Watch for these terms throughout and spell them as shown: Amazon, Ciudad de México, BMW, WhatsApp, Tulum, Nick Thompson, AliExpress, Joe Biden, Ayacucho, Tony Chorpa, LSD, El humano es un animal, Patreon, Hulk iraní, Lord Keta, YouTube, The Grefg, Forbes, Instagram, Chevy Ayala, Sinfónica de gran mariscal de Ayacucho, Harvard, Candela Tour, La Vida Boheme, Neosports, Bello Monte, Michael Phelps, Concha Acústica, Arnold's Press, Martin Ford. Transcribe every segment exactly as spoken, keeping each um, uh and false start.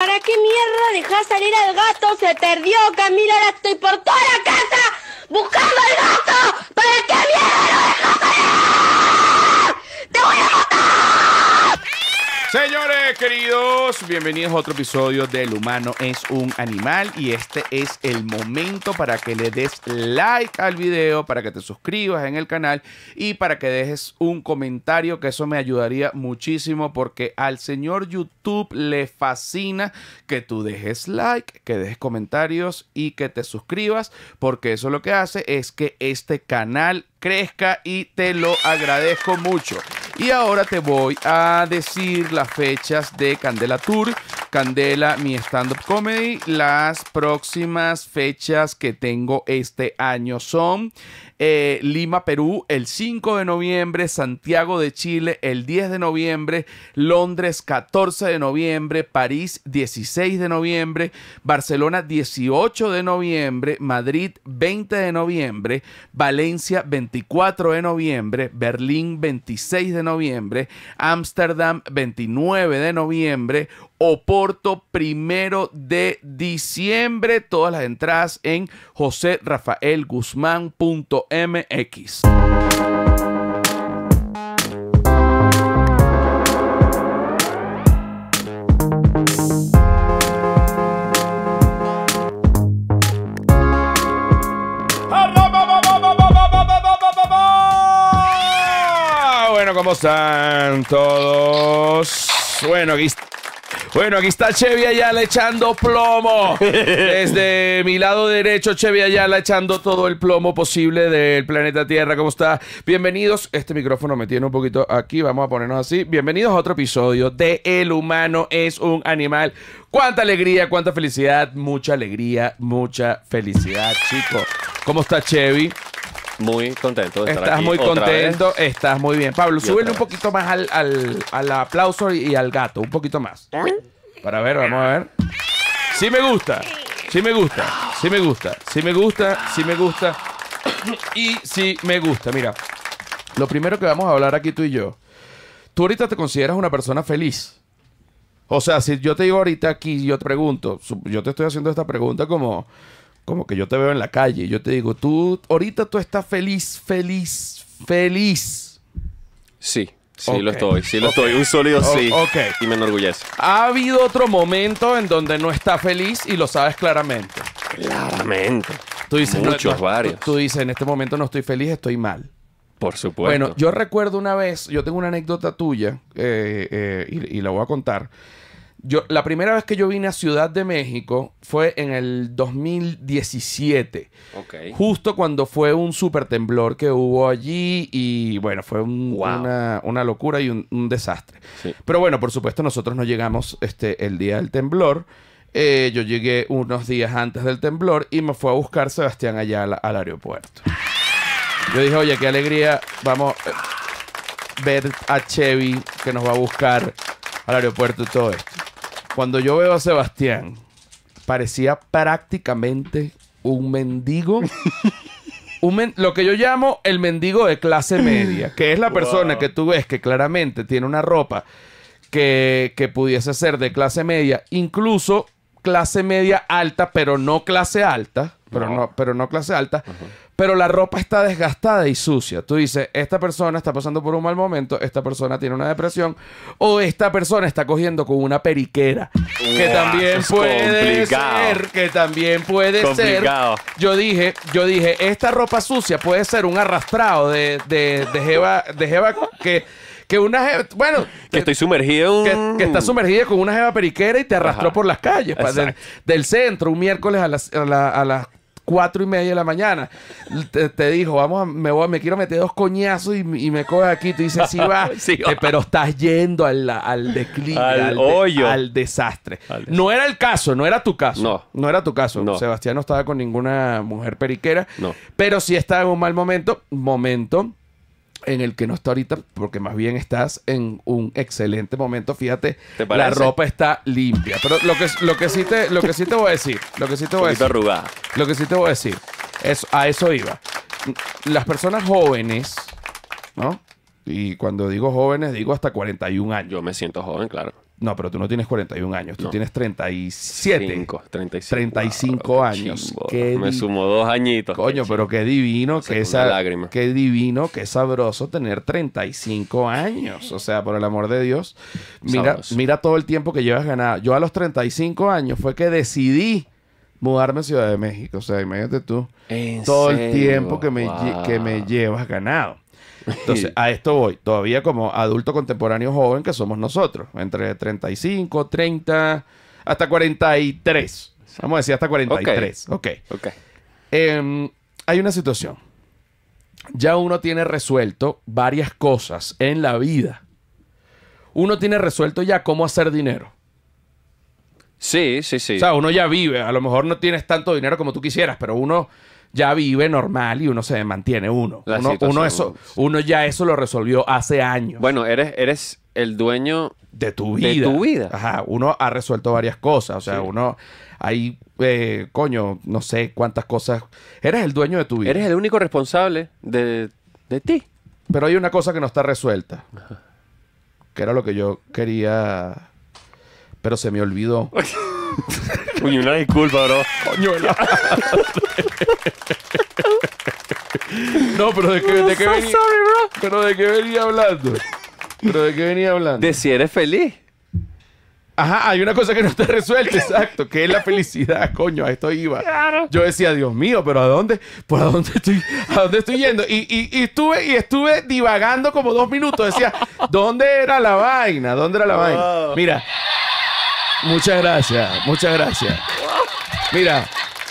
¿Para qué mierda dejás salir al gato? Se perdió, Camila, ahora estoy por toda la casa buscando al gato. ¿Para qué mierda lo dejás salir? ¡Te voy a matar! Señores queridos, bienvenidos a otro episodio de El humano es un animal. Y este es el momento para que le des like al video, para que te suscribas en el canal y para que dejes un comentario, que eso me ayudaría muchísimo, porque al señor YouTube le fascina que tú dejes like, que dejes comentarios y que te suscribas, porque eso lo que hace es que este canal crezca y te lo agradezco mucho. Y ahora te voy a decir las fechas de Candela Tour, Candela, mi stand-up comedy. Las próximas fechas que tengo este año son eh, Lima, Perú, el cinco de noviembre, Santiago de Chile, el diez de noviembre, Londres, catorce de noviembre, París, dieciséis de noviembre, Barcelona, dieciocho de noviembre, Madrid, veinte de noviembre, Valencia, veinticuatro de noviembre, Berlín, veintiséis de noviembre, Ámsterdam, veintinueve de noviembre, Oporto, primero de diciembre. Todas las entradas en joserafaelguzman punto m x. Bueno, ¿cómo están todos? Bueno, aquí está. Bueno, aquí está Chevy Ayala echando plomo. Desde mi lado derecho, Chevy Ayala echando todo el plomo posible del planeta Tierra. ¿Cómo está? Bienvenidos. Este micrófono me tiene un poquito aquí. Vamos a ponernos así. Bienvenidos a otro episodio de El humano es un animal. Cuánta alegría, cuánta felicidad. Mucha alegría, mucha felicidad, chicos. ¿Cómo está Chevy? Muy contento de estar aquí. Estás muy contento, estás muy bien. Pablo, súbele un poquito más al, al, al aplauso y, y al gato, un poquito más. Para ver, vamos a ver. Sí me gusta, sí me gusta, sí me gusta, sí me gusta, sí me gusta y sí me gusta. Mira, lo primero que vamos a hablar aquí tú y yo. Tú ahorita te consideras una persona feliz. O sea, si yo te digo ahorita aquí, yo te pregunto, yo te estoy haciendo esta pregunta como... Como que yo te veo en la calle y yo te digo, tú, ahorita tú estás feliz, feliz, feliz. Sí, sí okay. lo estoy, sí lo okay. estoy. Un sólido o sí. Ok. Y me enorgullece. ¿Ha habido otro momento en donde no estás feliz y lo sabes claramente? Claramente. Tú dices, Muchos, no, no, varios. Tú, tú dices, en este momento no estoy feliz, estoy mal. Por supuesto. Bueno, yo recuerdo una vez, yo tengo una anécdota tuya eh, eh, y, y la voy a contar. Yo, la primera vez que yo vine a Ciudad de México fue en el dos mil diecisiete. Okay. Justo cuando fue un súper temblor que hubo allí y, bueno, fue un, wow. una, una locura y un, un desastre. Sí. Pero, bueno, por supuesto, nosotros no llegamos este, el día del temblor. Eh, yo llegué unos días antes del temblor y me fue a buscar Sebastián Ayala al aeropuerto. Yo dije, oye, qué alegría, vamos a ver a Chevy que nos va a buscar al aeropuerto y todo esto. Cuando yo veo a Sebastián, parecía prácticamente un mendigo. un men lo que yo llamo el mendigo de clase media, que es la persona wow. que tú ves que claramente tiene una ropa que, que pudiese ser de clase media, incluso clase media alta, pero no clase alta. Pero no, no, pero no clase alta. Uh-huh. Pero la ropa está desgastada y sucia. Tú dices, esta persona está pasando por un mal momento, esta persona tiene una depresión, o esta persona está cogiendo con una periquera. Wow, que también puede complicado. ser, que también puede complicado. ser. Yo dije, yo dije, esta ropa sucia puede ser un arrastrado de, de, de jeva, de jeva que... Que una jeva, bueno... Que, que estoy sumergido... Que, que está sumergida con una jeva periquera y te arrastró Ajá. por las calles. Pa, de, del centro, un miércoles a las, a la, a las cuatro y media de la mañana. Te, te dijo, vamos, a, me, voy, me quiero meter dos coñazos y, y me coges aquí. Tú dices, sí va. sí, va. Eh, pero estás yendo al, al declive, al, al, hoyo. De, al, desastre. al desastre. No era el caso, no era tu caso. No. No era tu caso. No. Sebastián no estaba con ninguna mujer periquera. No. Pero sí estaba en un mal momento. Momento... en el que no está ahorita, porque más bien estás en un excelente momento. Fíjate, la ropa está limpia. Pero lo que, lo que sí te, lo que sí te voy a decir, lo que sí te voy a decir, arrugada. lo que sí te voy a decir, es, a eso iba. Las personas jóvenes, ¿no? Y cuando digo jóvenes, digo hasta cuarenta y un años. Yo me siento joven, claro. No, pero tú no tienes cuarenta y un años. Tú no. tienes treinta y siete. Cinco, treinta y cinco, treinta y cinco ah, años. Qué me sumó dos añitos. Coño, qué pero qué divino. Qué, esa, lágrima. Qué divino, qué sabroso tener treinta y cinco años. O sea, por el amor de Dios. Mira, mira todo el tiempo que llevas ganado. Yo a los treinta y cinco años fue que decidí mudarme a Ciudad de México. O sea, imagínate tú. ¿En todo serio? El tiempo que me, wow. que me llevas ganado. Entonces, a esto voy. Todavía como adulto contemporáneo joven que somos nosotros. Entre treinta y cinco, treinta, hasta cuarenta y tres. Vamos a decir hasta cuarenta y tres. Ok. okay. okay. Eh, hay una situación. Ya uno tiene resuelto varias cosas en la vida. Uno tiene resuelto ya cómo hacer dinero. Sí, sí, sí. O sea, uno ya vive. A lo mejor no tienes tanto dinero como tú quisieras, pero uno... ya vive normal y uno se mantiene uno. Uno, uno, eso, uno ya eso lo resolvió hace años. Bueno, eres, eres el dueño de tu vida. De tu vida. Ajá, uno ha resuelto varias cosas. O sea, sí. uno... Hay, eh, coño, no sé cuántas cosas... Eres el dueño de tu vida. Eres el único responsable de, de ti. Pero hay una cosa que no está resuelta. Ajá. Que era lo que yo quería... Pero se me olvidó. Coño, una disculpa, bro. Coño, la... No, pero de qué, de qué venía... Sorry, bro. Pero de qué venía hablando. Pero de qué venía hablando. De si eres feliz. Ajá, hay una cosa que no está resuelta, exacto, que es la felicidad, coño, a esto iba. Claro. Yo decía, Dios mío, pero ¿a dónde? ¿Por a dónde estoy? ¿A dónde estoy yendo? Y, y, y estuve y estuve divagando como dos minutos. Decía, ¿dónde era la vaina? ¿Dónde era la oh. vaina? Mira. Muchas gracias, muchas gracias. Mira,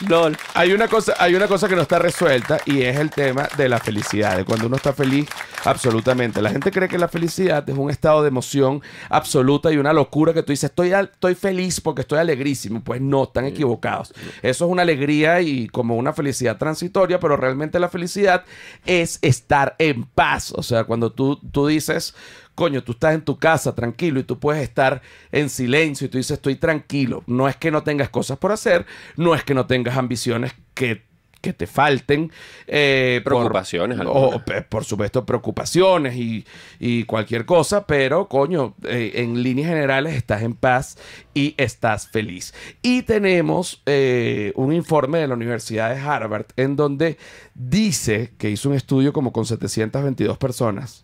Lol. hay una cosa, hay una cosa que no está resuelta y es el tema de la felicidad, de cuando uno está feliz absolutamente. La gente cree que la felicidad es un estado de emoción absoluta y una locura que tú dices, estoy, estoy feliz porque estoy alegrísimo. Pues no, están equivocados. Eso es una alegría y como una felicidad transitoria, pero realmente la felicidad es estar en paz. O sea, cuando tú, tú dices... Coño, tú estás en tu casa tranquilo y tú puedes estar en silencio y tú dices, estoy tranquilo. No es que no tengas cosas por hacer, no es que no tengas ambiciones que, que te falten. Eh, preocupaciones. Por, o, por supuesto, preocupaciones y, y cualquier cosa, pero, coño, eh, en líneas generales estás en paz y estás feliz. Y tenemos eh, un informe de la Universidad de Harvard en donde dice que hizo un estudio como con setecientas veintidós personas.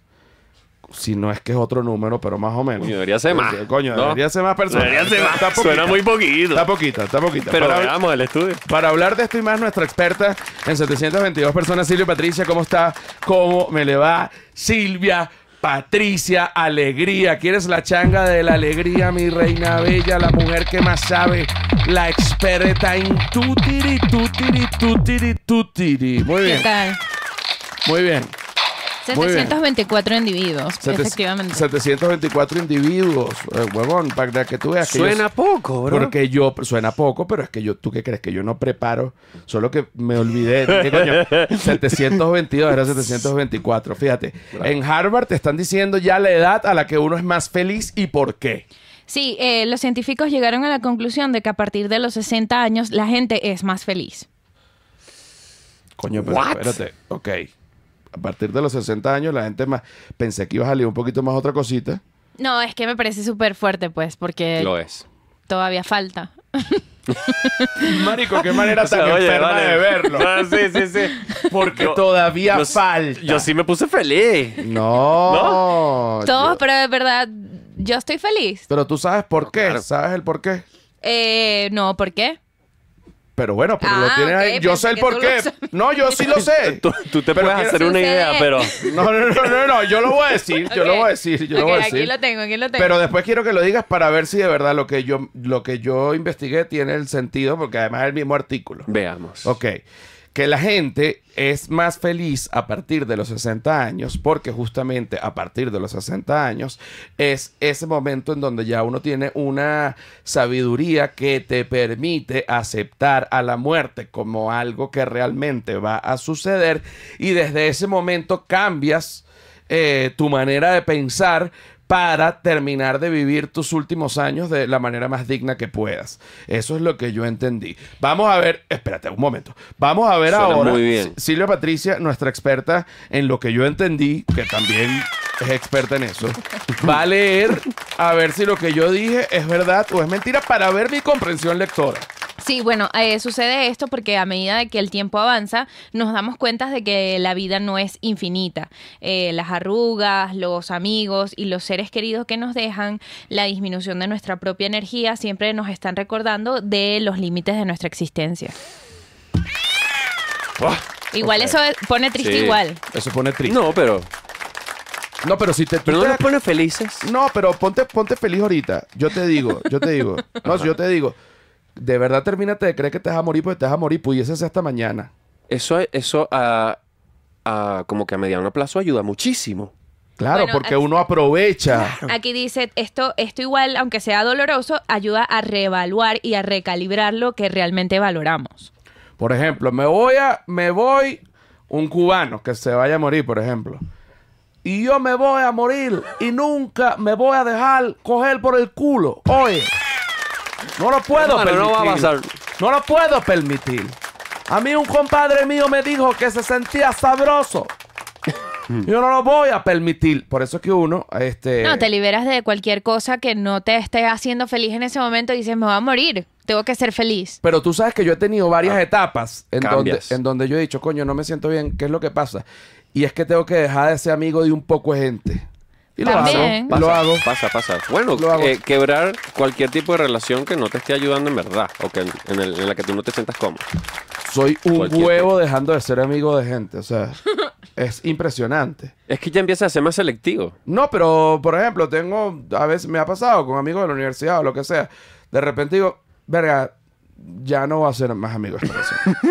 Si no es que es otro número, pero más o menos. Coño, debería ser más. Coño, no. debería ser más personas. Debería ser más. Está poquita. Suena muy poquito. Está poquita, está poquita. Pero para, veamos el estudio. Para hablar de esto y más, nuestra experta en setecientas veintidós personas, Silvia Patricia, ¿cómo está? ¿Cómo me le va? Silvia Patricia, alegría. ¿Quieres la changa de la alegría, mi reina bella? La mujer que más sabe, la experta en tutiri, tutiri, tutiri, tutiri. Muy bien. ¿Qué tal? Muy bien. setecientos veinticuatro individuos, Sete efectivamente. setecientos veinticuatro individuos, eh, huevón, para que tú veas que... Suena yo, poco, bro. Porque yo... Suena poco, pero es que yo... ¿Tú qué crees? Que yo no preparo, solo que me olvidé. ¿Qué coño? setecientos veintidós, era setecientos veinticuatro, fíjate. Bravo. En Harvard te están diciendo ya la edad a la que uno es más feliz y por qué. Sí, eh, los científicos llegaron a la conclusión de que a partir de los sesenta años la gente es más feliz. Coño, pero What? espérate, ok... A partir de los sesenta años la gente más... Pensé que iba a salir un poquito más otra cosita. No, es que me parece súper fuerte, pues, porque... Lo es. Todavía falta. Marico, qué manera o sea, tan oye, enferma vale. de verlo. No, sí, sí, sí. Porque yo, todavía los, falta. Yo sí me puse feliz. No. ¿No? Todos, yo, pero de verdad, yo estoy feliz. Pero tú sabes por qué. Claro. ¿Sabes el por qué? Eh, no, ¿por qué? Pero bueno, pero ah, lo tienes okay. ahí. Yo Pensé sé el porqué. No, yo sí lo sé. Tú, tú te pero puedes hacer sucede. una idea, pero... No, no, no, no, no. Yo lo voy a decir. Okay. Yo lo voy a decir. Yo okay, lo voy a decir. Aquí lo tengo, aquí lo tengo. Pero después quiero que lo digas para ver si de verdad lo que yo, lo que yo investigué tiene el sentido, porque además es el mismo artículo. Veamos. Ok. Que la gente es más feliz a partir de los sesenta años, porque justamente a partir de los sesenta años es ese momento en donde ya uno tiene una sabiduría que te permite aceptar a la muerte como algo que realmente va a suceder y desde ese momento cambias eh, tu manera de pensar para terminar de vivir tus últimos años de la manera más digna que puedas. Eso es lo que yo entendí. Vamos a ver... Espérate un momento. Vamos a ver Suena ahora... Muy bien. Silvia Patricia, nuestra experta en lo que yo entendí, que también es experta en eso, va a leer a ver si lo que yo dije es verdad o es mentira para ver mi comprensión lectora. Sí, bueno, eh, sucede esto porque a medida de que el tiempo avanza, nos damos cuenta de que la vida no es infinita. Eh, las arrugas, los amigos y los seres queridos que nos dejan, la disminución de nuestra propia energía, siempre nos están recordando de los límites de nuestra existencia. Oh, igual okay. Eso pone triste, sí. igual. Eso pone triste. No, pero... No, pero si te... ¿Pero no te... nos pone felices? No, pero ponte, ponte feliz ahorita. Yo te digo, yo te digo. No, yo te digo... De verdad, termínate de creer que te vas a morir, porque te vas a morir. Pudiese ser hasta mañana. Eso, eso a, a, como que a mediano plazo ayuda muchísimo. Claro, bueno, porque aquí, uno aprovecha. Aquí dice, esto, esto igual, aunque sea doloroso, ayuda a reevaluar y a recalibrar lo que realmente valoramos. Por ejemplo, me voy a, me voy un cubano que se vaya a morir, por ejemplo. Y yo me voy a morir y nunca me voy a dejar coger por el culo. Oye. No lo puedo Hermano, permitir. No, va a pasar. No lo puedo permitir. A mí un compadre mío me dijo que se sentía sabroso. Yo no lo voy a permitir. Por eso es que uno... este No, te liberas de cualquier cosa que no te esté haciendo feliz en ese momento y dices, me voy a morir. Tengo que ser feliz. Pero tú sabes que yo he tenido varias ah, etapas en donde, en donde yo he dicho, coño, no me siento bien. ¿Qué es lo que pasa? Y es que tengo que dejar de ser amigo de un poco de gente. Y lo hago, pasa, lo hago. Pasa, pasa. Bueno, lo hago. Eh, quebrar cualquier tipo de relación que no te esté ayudando en verdad o que en, en, el, en la que tú no te sientas cómodo. Soy un cualquier huevo tipo. Dejando de ser amigo de gente. O sea, es impresionante. Es que ya empiezas a ser más selectivo. No, pero, por ejemplo, tengo... A veces me ha pasado con amigos de la universidad o lo que sea. De repente digo, verga, ya no voy a ser más amigo de esta persona.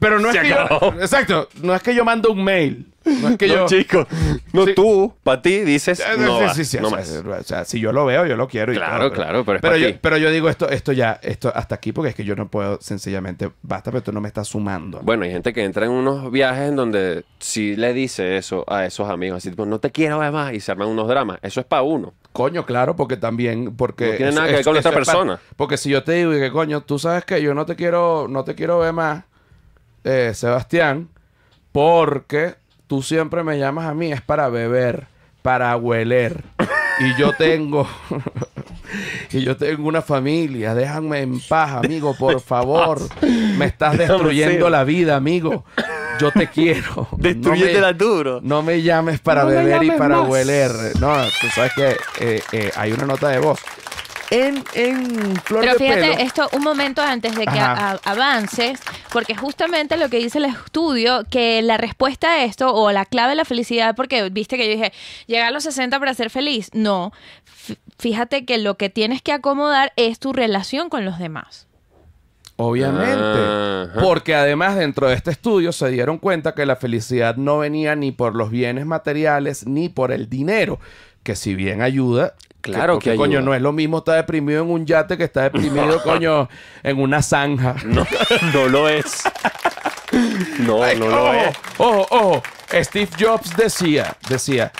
Pero no Se es que acabó. Yo... Exacto. No es que yo mando un mail. No es que no, yo... chico. No, sí. tú, para ti, dices... No, sí, sí, sí, no o sea, más. O sea, si yo lo veo, yo lo quiero. Y claro, todo, claro, pero, pero, pero es yo, Pero yo digo esto, esto ya, esto hasta aquí, porque es que yo no puedo, sencillamente, basta, pero tú no me estás sumando. Bueno, hay gente que entra en unos viajes en donde sí le dice eso a esos amigos, así tipo, no te quiero ver más, y se arman unos dramas. Eso es para uno. Coño, claro, porque también... Porque no tiene nada es, que ver con otra persona. Pa, porque si yo te digo que, coño, tú sabes que yo no te quiero, no te quiero ver más, eh, Sebastián, porque... Tú siempre me llamas a mí, es para beber, para hueler. Y yo tengo... y yo tengo una familia. Déjame en paz, amigo, por favor. Me estás destruyendo la vida, amigo. Yo te quiero. Destruyéndela no duro. No me llames para no beber llames y para más. Hueler. No, tú sabes que eh, eh, hay una nota de voz. En, en flor Pero fíjate, de pelo. Esto un momento antes de que a, a, avances, porque justamente lo que dice el estudio, que la respuesta a esto, o la clave de la felicidad, porque viste que yo dije, llegar a los sesenta para ser feliz. No, fíjate que lo que tienes que acomodar es tu relación con los demás. Obviamente, uh-huh. porque además dentro de este estudio se dieron cuenta que la felicidad no venía ni por los bienes materiales, ni por el dinero, que si bien ayuda... Claro que, que coño, no es lo mismo estar deprimido en un yate que estar deprimido, coño, en una zanja. No, no lo es. No, Ay, no ojo, lo es. Ojo, ojo. Steve Jobs decía, decía,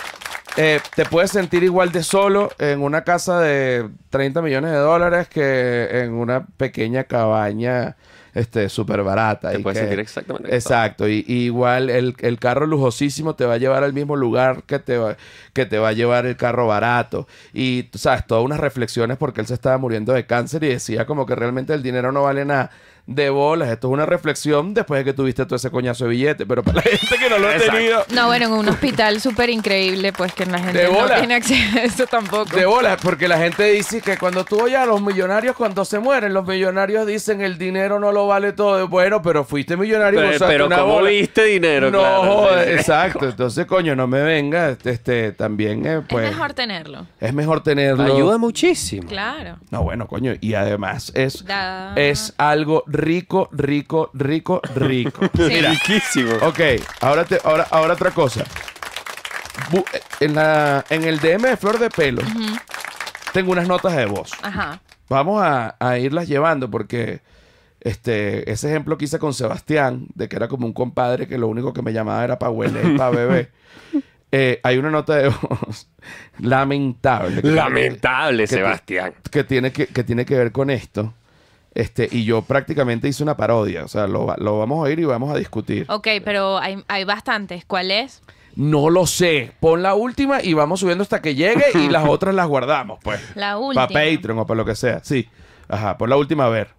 eh, te puedes sentir igual de solo en una casa de treinta millones de dólares que en una pequeña cabaña este, súper barata. Te y puedes que, sentir exactamente. Exacto. Y, y igual el, el carro lujosísimo te va a llevar al mismo lugar que te, va, que te va a llevar el carro barato. Y, sabes, todas unas reflexiones porque él se estaba muriendo de cáncer y decía como que realmente el dinero no vale nada. De bolas. Esto es una reflexión después de que tuviste todo ese coñazo de billete. Pero para la gente que no lo ha tenido... No, bueno, en un hospital súper increíble, pues que la gente no tiene acceso a eso tampoco. De bolas, porque la gente dice que cuando tú oyes a los millonarios, cuando se mueren, los millonarios dicen el dinero no lo vale todo. Bueno, pero fuiste millonario. Pero, pero como viste dinero, no, claro. Exacto. Entonces, coño, no me vengas. Este, también, eh, pues... Es mejor tenerlo. Es mejor tenerlo. Ayuda muchísimo. Claro. No, bueno, coño. Y además es, es algo... Rico, rico, rico, rico. Sí. Mira. Riquísimo. Ok, ahora, te, ahora, ahora otra cosa. Bu en, la, en el D M de Flor de Pelo, uh-huh. tengo unas notas de voz. Ajá. Vamos a, a irlas llevando porque este, ese ejemplo que hice con Sebastián, de que era como un compadre que lo único que me llamaba era para huele, para bebé. Eh, hay una nota de voz lamentable. Que lamentable, que, Sebastián. Que tiene que, que tiene que ver con esto. Este, y yo prácticamente hice una parodia. O sea, lo, lo vamos a oír y vamos a discutir. Ok, pero hay, hay bastantes. ¿Cuál es? No lo sé. Pon la última y vamos subiendo hasta que llegue y las otras las guardamos, pues. La última. Para Patreon o para lo que sea. Sí. Ajá, pon la última a ver.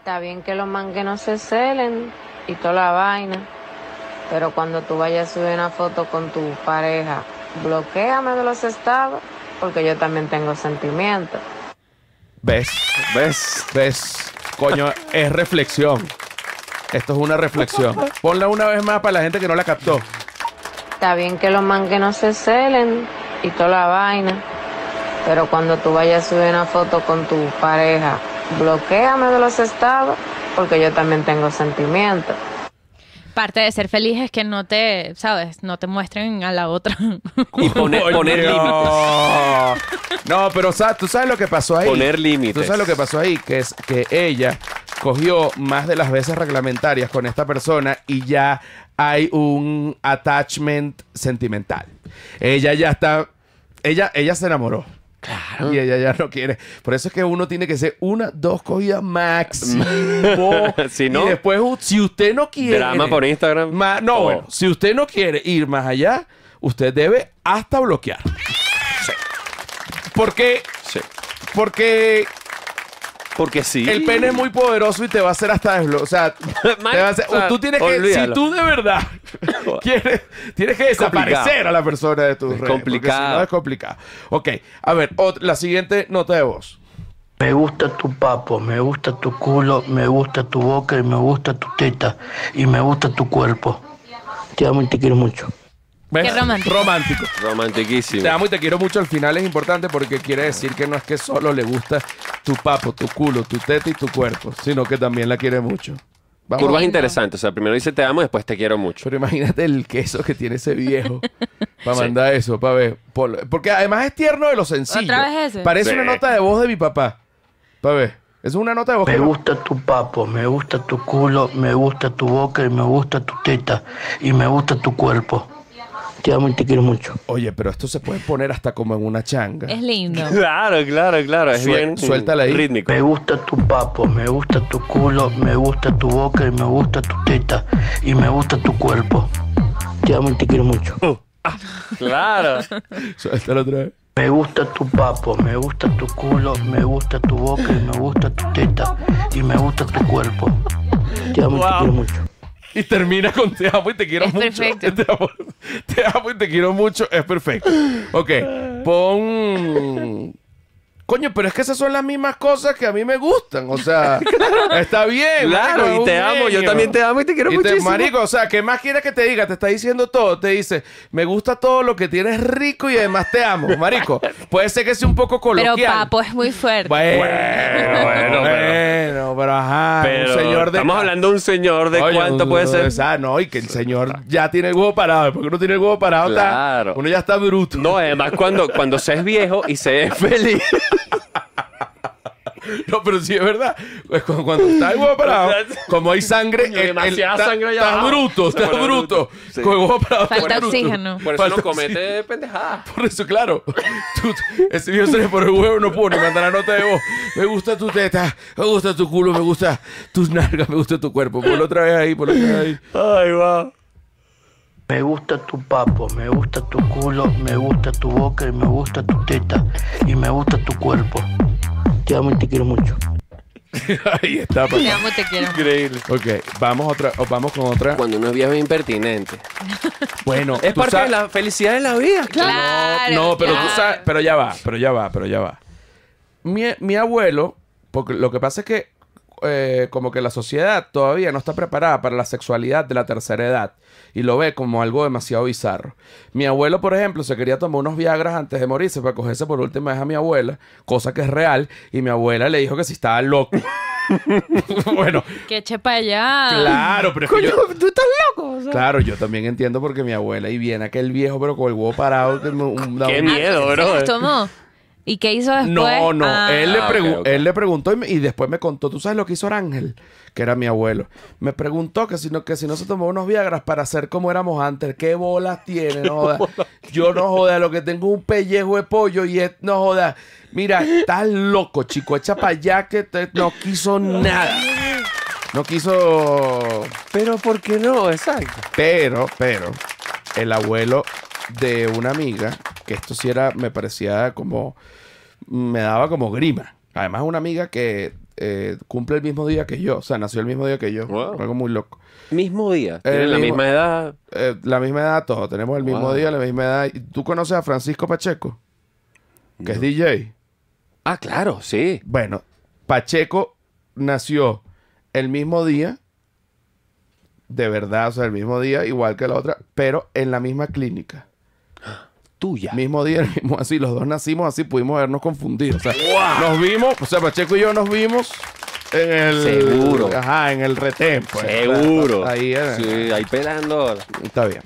Está bien que los mangues no se celen y toda la vaina. Pero cuando tú vayas a subir una foto con tu pareja, bloquéame de los estados, porque yo también tengo sentimientos. ¿Ves? ¿Ves? ¿Ves? Coño, es reflexión. Esto es una reflexión. Ponla una vez más para la gente que no la captó. Está bien que los mangues no se celen y toda la vaina, pero cuando tú vayas a subir una foto con tu pareja, bloquéame de los estados, porque yo también tengo sentimientos. Parte de ser feliz es que no te, ¿sabes? No te muestren a la otra. Y poner, poner límites. No, pero ¿sabes? Tú sabes lo que pasó ahí. Poner límites. Tú sabes lo que pasó ahí, que es que ella cogió más de las veces reglamentarias con esta persona y ya hay un attachment sentimental. Ella ya está... Ella, ella se enamoró. Claro. Y ella ya no quiere. Por eso es que uno tiene que ser una, dos cogidas máximo. Si no, y después, si usted no quiere... Drama por Instagram. Más, no, bueno. Si usted no quiere ir más allá, usted debe hasta bloquear. Sí. Porque... Sí. Porque... Porque sí. El pene es muy poderoso y te va a hacer hasta desbloquear. O sea, Man, te va a hacer, o sea, tú tienes olvídalo. Que... Si tú de verdad quieres, tienes que desaparecer complicado. A la persona de tus redes. Complicado. Si no, es complicado. Ok. A ver, otra, la siguiente nota de voz. Me gusta tu papo, me gusta tu culo, me gusta tu boca y me gusta tu teta. Y me gusta tu cuerpo. Te amo y te quiero mucho. ¿Ves? Qué romántico. Romántico. Romantiquísimo. Te amo y te quiero mucho. Al final es importante porque quiere decir que no es que solo le gusta tu papo, tu culo, tu teta y tu cuerpo, sino que también la quiere mucho. Vamos. Curvas interesantes. O sea, primero dice te amo y después te quiero mucho. Pero imagínate el queso que tiene ese viejo para sí. mandar eso, para ver. Porque además es tierno de lo sencillo. ¿Otra vez ese? Parece sí. una nota de voz de mi papá. Para ver. Es una nota de boca. Me gusta tu papo, me gusta tu culo, me gusta tu boca y me gusta tu teta y me gusta tu cuerpo. Te amo y te quiero mucho. Oye, pero esto se puede poner hasta como en una changa. Es lindo. Claro, claro, claro. Es Suel bien suéltala ahí. Rítmico. Me gusta tu papo, me gusta tu culo, me gusta tu boca y me gusta tu teta y me gusta tu cuerpo. Te amo y te quiero mucho. Uh, ah, claro. Suéltala otra vez. Me gusta tu papo, me gusta tu culo, me gusta tu boca y me gusta tu teta y me gusta tu cuerpo. Te amo wow. y te quiero mucho. Y termina con te amo y te quiero es mucho. Perfecto. Te amo, te amo y te quiero mucho. Es perfecto. Ok. Pon... Coño, pero es que esas son las mismas cosas que a mí me gustan. O sea, está bien. Claro, marico, y te amo. Yo también te amo y te quiero y muchísimo. Te, marico, o sea, ¿qué más quieres que te diga? Te está diciendo todo. Te dice, me gusta todo lo que tienes rico y además te amo, marico. Puede ser que sea un poco coloquial. Pero papo es muy fuerte. Bueno, bueno, bueno. Pero, pero ajá. Pero un señor de... Estamos hablando de un señor de Oye, cuánto un, puede ser. Esa, no, y que el señor ya tiene el huevo parado. Porque uno tiene el huevo parado, claro. Está, uno ya está bruto. No, además cuando, cuando se es viejo y se es feliz... No, pero sí es verdad. Cuando, cuando está el huevo parado, como hay sangre, el, el, el, ta, sangre allá está bruto, está bueno, bruto. Sí. Con el huevo parado, falta oxígeno. Por eso falta no comete pendejadas. Por eso, claro. Tú, ese viejo se le pone el huevo, no puedo ni mandar la nota de voz. Me gusta tu teta, me gusta tu culo, me gusta tus nalgas, me gusta tu cuerpo. Ponlo otra vez ahí, ponlo otra vez ahí. Ay, va. Me gusta tu papo, me gusta tu culo, me gusta tu boca y me gusta tu teta y me gusta tu cuerpo. Te amo y te quiero mucho. Ahí está, papá. Te amo y te quiero. Increíble. Ok, vamos, otra, vamos con otra. Cuando uno es viejo es impertinente. Bueno, es parte de la felicidad de la vida, claro. No, no pero claro. Tú sabes, pero ya va, pero ya va, pero ya va. Mi, mi abuelo, porque lo que pasa es que eh, como que la sociedad todavía no está preparada para la sexualidad de la tercera edad y lo ve como algo demasiado bizarro. Mi abuelo, por ejemplo, se quería tomar unos viagras antes de morirse para cogerse por última vez a mi abuela, cosa que es real, y mi abuela le dijo que si estaba loco. Bueno. Que eche para allá. Claro, pero es que yo, tú estás loco. O sea. Claro, yo también entiendo porque mi abuela y viene aquel viejo pero con el huevo parado. Que un, un, ¡Qué un, miedo, bro! ¿Se los tomó? ¿Y qué hizo después? No, no. Ah. Él, le ah, okay, okay. él le preguntó y, me, y después me contó. ¿Tú sabes lo que hizo Ángel? Que era mi abuelo. Me preguntó que si no, que si no se tomó unos viagras para ser como éramos antes. ¿Qué bolas tiene? No jodas. Yo no joda. Lo que tengo es un pellejo de pollo y es... No joda. Mira, estás loco, chico. Echa para allá que te, no quiso nada. No quiso... Pero ¿por qué no? Exacto. Pero, pero... El abuelo de una amiga... Que esto sí era, me parecía como... Me daba como grima. Además, una amiga que eh, cumple el mismo día que yo. O sea, nació el mismo día que yo. Wow. Algo muy loco. ¿Mismo día? ¿Tienen eh, la mismo, misma edad? Eh, la misma edad, todos. Tenemos el mismo wow. día, la misma edad. ¿Tú conoces a Francisco Pacheco? Que no. es D J. Ah, claro, sí. Bueno, Pacheco nació el mismo día. De verdad, o sea, el mismo día, igual que la otra. Pero en la misma clínica. Tuya. Mismo día, mismo así. Los dos nacimos así, pudimos habernos confundido. O sea, ¡wow! Nos vimos, o sea, Pacheco y yo nos vimos en el... Seguro. Ajá, en el retén. Pues, seguro. Claro, ahí, era, sí, ahí pelando. Está bien.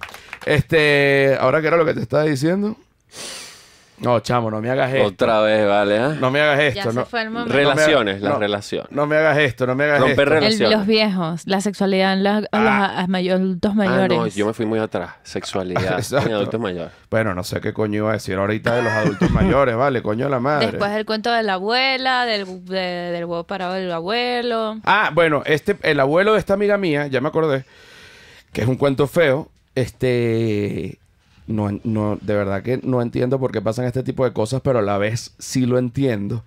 Este, ¿ahora qué era lo que te estaba diciendo? No, chamo, no me hagas esto. Otra vez, vale, ¿eh? No me hagas esto. Ya no. Se fue el momento. Relaciones, no, las no, relaciones. No me hagas esto, no me hagas Romper esto. Romper relaciones. Los viejos, la sexualidad en los ah. adultos mayores. Ah, no, yo me fui muy atrás. Sexualidad en adultos mayores. Bueno, no sé qué coño iba a decir ahorita de los adultos mayores, vale, coño la madre. Después del cuento de la abuela, del, de, del huevo parado del abuelo. Ah, bueno, este, el abuelo de esta amiga mía, ya me acordé, que es un cuento feo, este... No, no, de verdad que no entiendo por qué pasan este tipo de cosas, pero a la vez sí lo entiendo.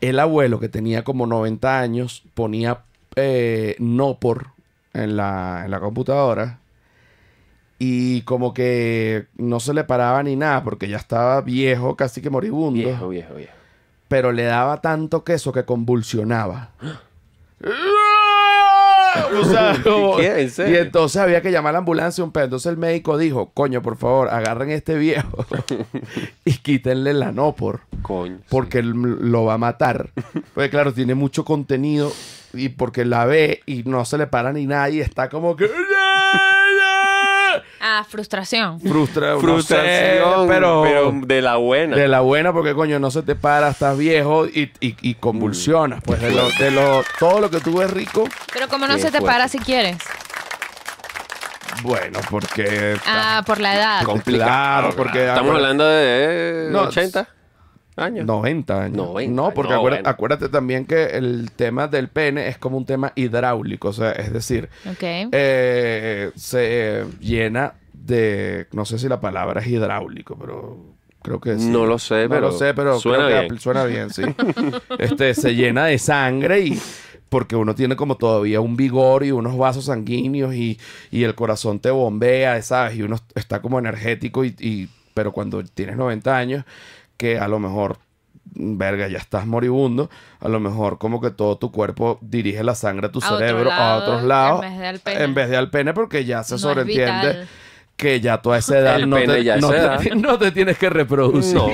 El abuelo, que tenía como noventa años, ponía eh, no por en la, en la computadora y como que no se le paraba ni nada porque ya estaba viejo, casi que moribundo. Viejo, viejo, viejo. Pero le daba tanto queso que convulsionaba. O sea, como, ¿en serio? Y entonces había que llamar a la ambulancia un pedo. Entonces el médico dijo, coño, por favor, agarren a este viejo y quítenle la no por. Coño, porque sí. lo va a matar. Porque claro, tiene mucho contenido y porque la ve y no se le para ni nada y está como que... Ah, frustración. Frustra, frustración. No sé, pero, pero de la buena. De la buena, porque coño, no se te para, estás viejo y, y, y convulsionas. Pues de lo, de lo, todo lo que tú ves rico. Pero como no se te para si quieres. Bueno, porque... Ah, por la edad. Complicado, claro, porque... Estamos acuérdate. hablando de no, ochenta años. noventa años. noventa, no, porque no, acuérdate, bueno. acuérdate también que el tema del pene es como un tema hidráulico. O sea, es decir, okay. eh, se llena de... No sé si la palabra es hidráulico, pero... Creo que sí. No lo sé, no pero... No lo sé, pero... Suena creo bien. Que suena bien, sí. este, se llena de sangre y... Porque uno tiene como todavía un vigor y unos vasos sanguíneos y, y el corazón te bombea, ¿sabes? Y uno está como energético y... y pero cuando tienes noventa años... que a lo mejor, verga, ya estás moribundo, a lo mejor como que todo tu cuerpo dirige la sangre a tu a cerebro otro lado, a otros lados, en vez de al pene, en vez de al pene porque ya se no sobreentiende que ya tú a esa edad, no te, ya no, esa te, edad. no te tienes que reproducir. No.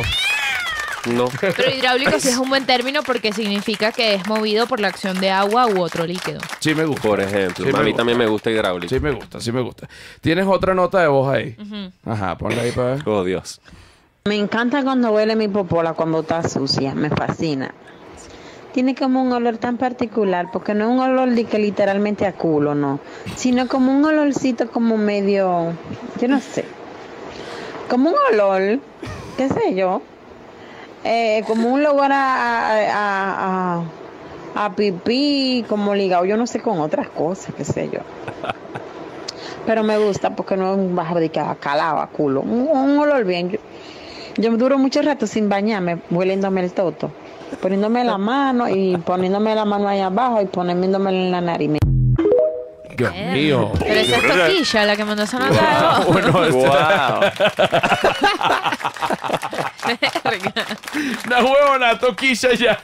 No. Pero hidráulico sí es un buen término porque significa que es movido por la acción de agua u otro líquido. Sí me gusta. Por ejemplo. Sí a mí también me gusta hidráulico. Sí me gusta, sí me gusta. ¿Tienes otra nota de voz ahí? Uh-huh. Ajá, ponla ahí para ver. Oh, Dios. Me encanta cuando huele mi popola cuando está sucia, me fascina. Tiene como un olor tan particular, porque no es un olor de que literalmente a culo, no. Sino como un olorcito como medio, yo no sé. Como un olor, qué sé yo, eh, como un olor a, a, a, a, a pipí, como ligado, yo no sé, con otras cosas, qué sé yo. Pero me gusta porque no es un bajo de que a calaba, a culo, un, un olor bien... Yo, Yo duro mucho rato sin bañarme, hueliéndome el toto, poniéndome la mano y poniéndome la mano ahí abajo y poniéndome en la nariz. Dios eh, mío. Pero esa es toquilla la que mandó esa nota. Wow. Bueno, wow. La huevona, toquilla ya.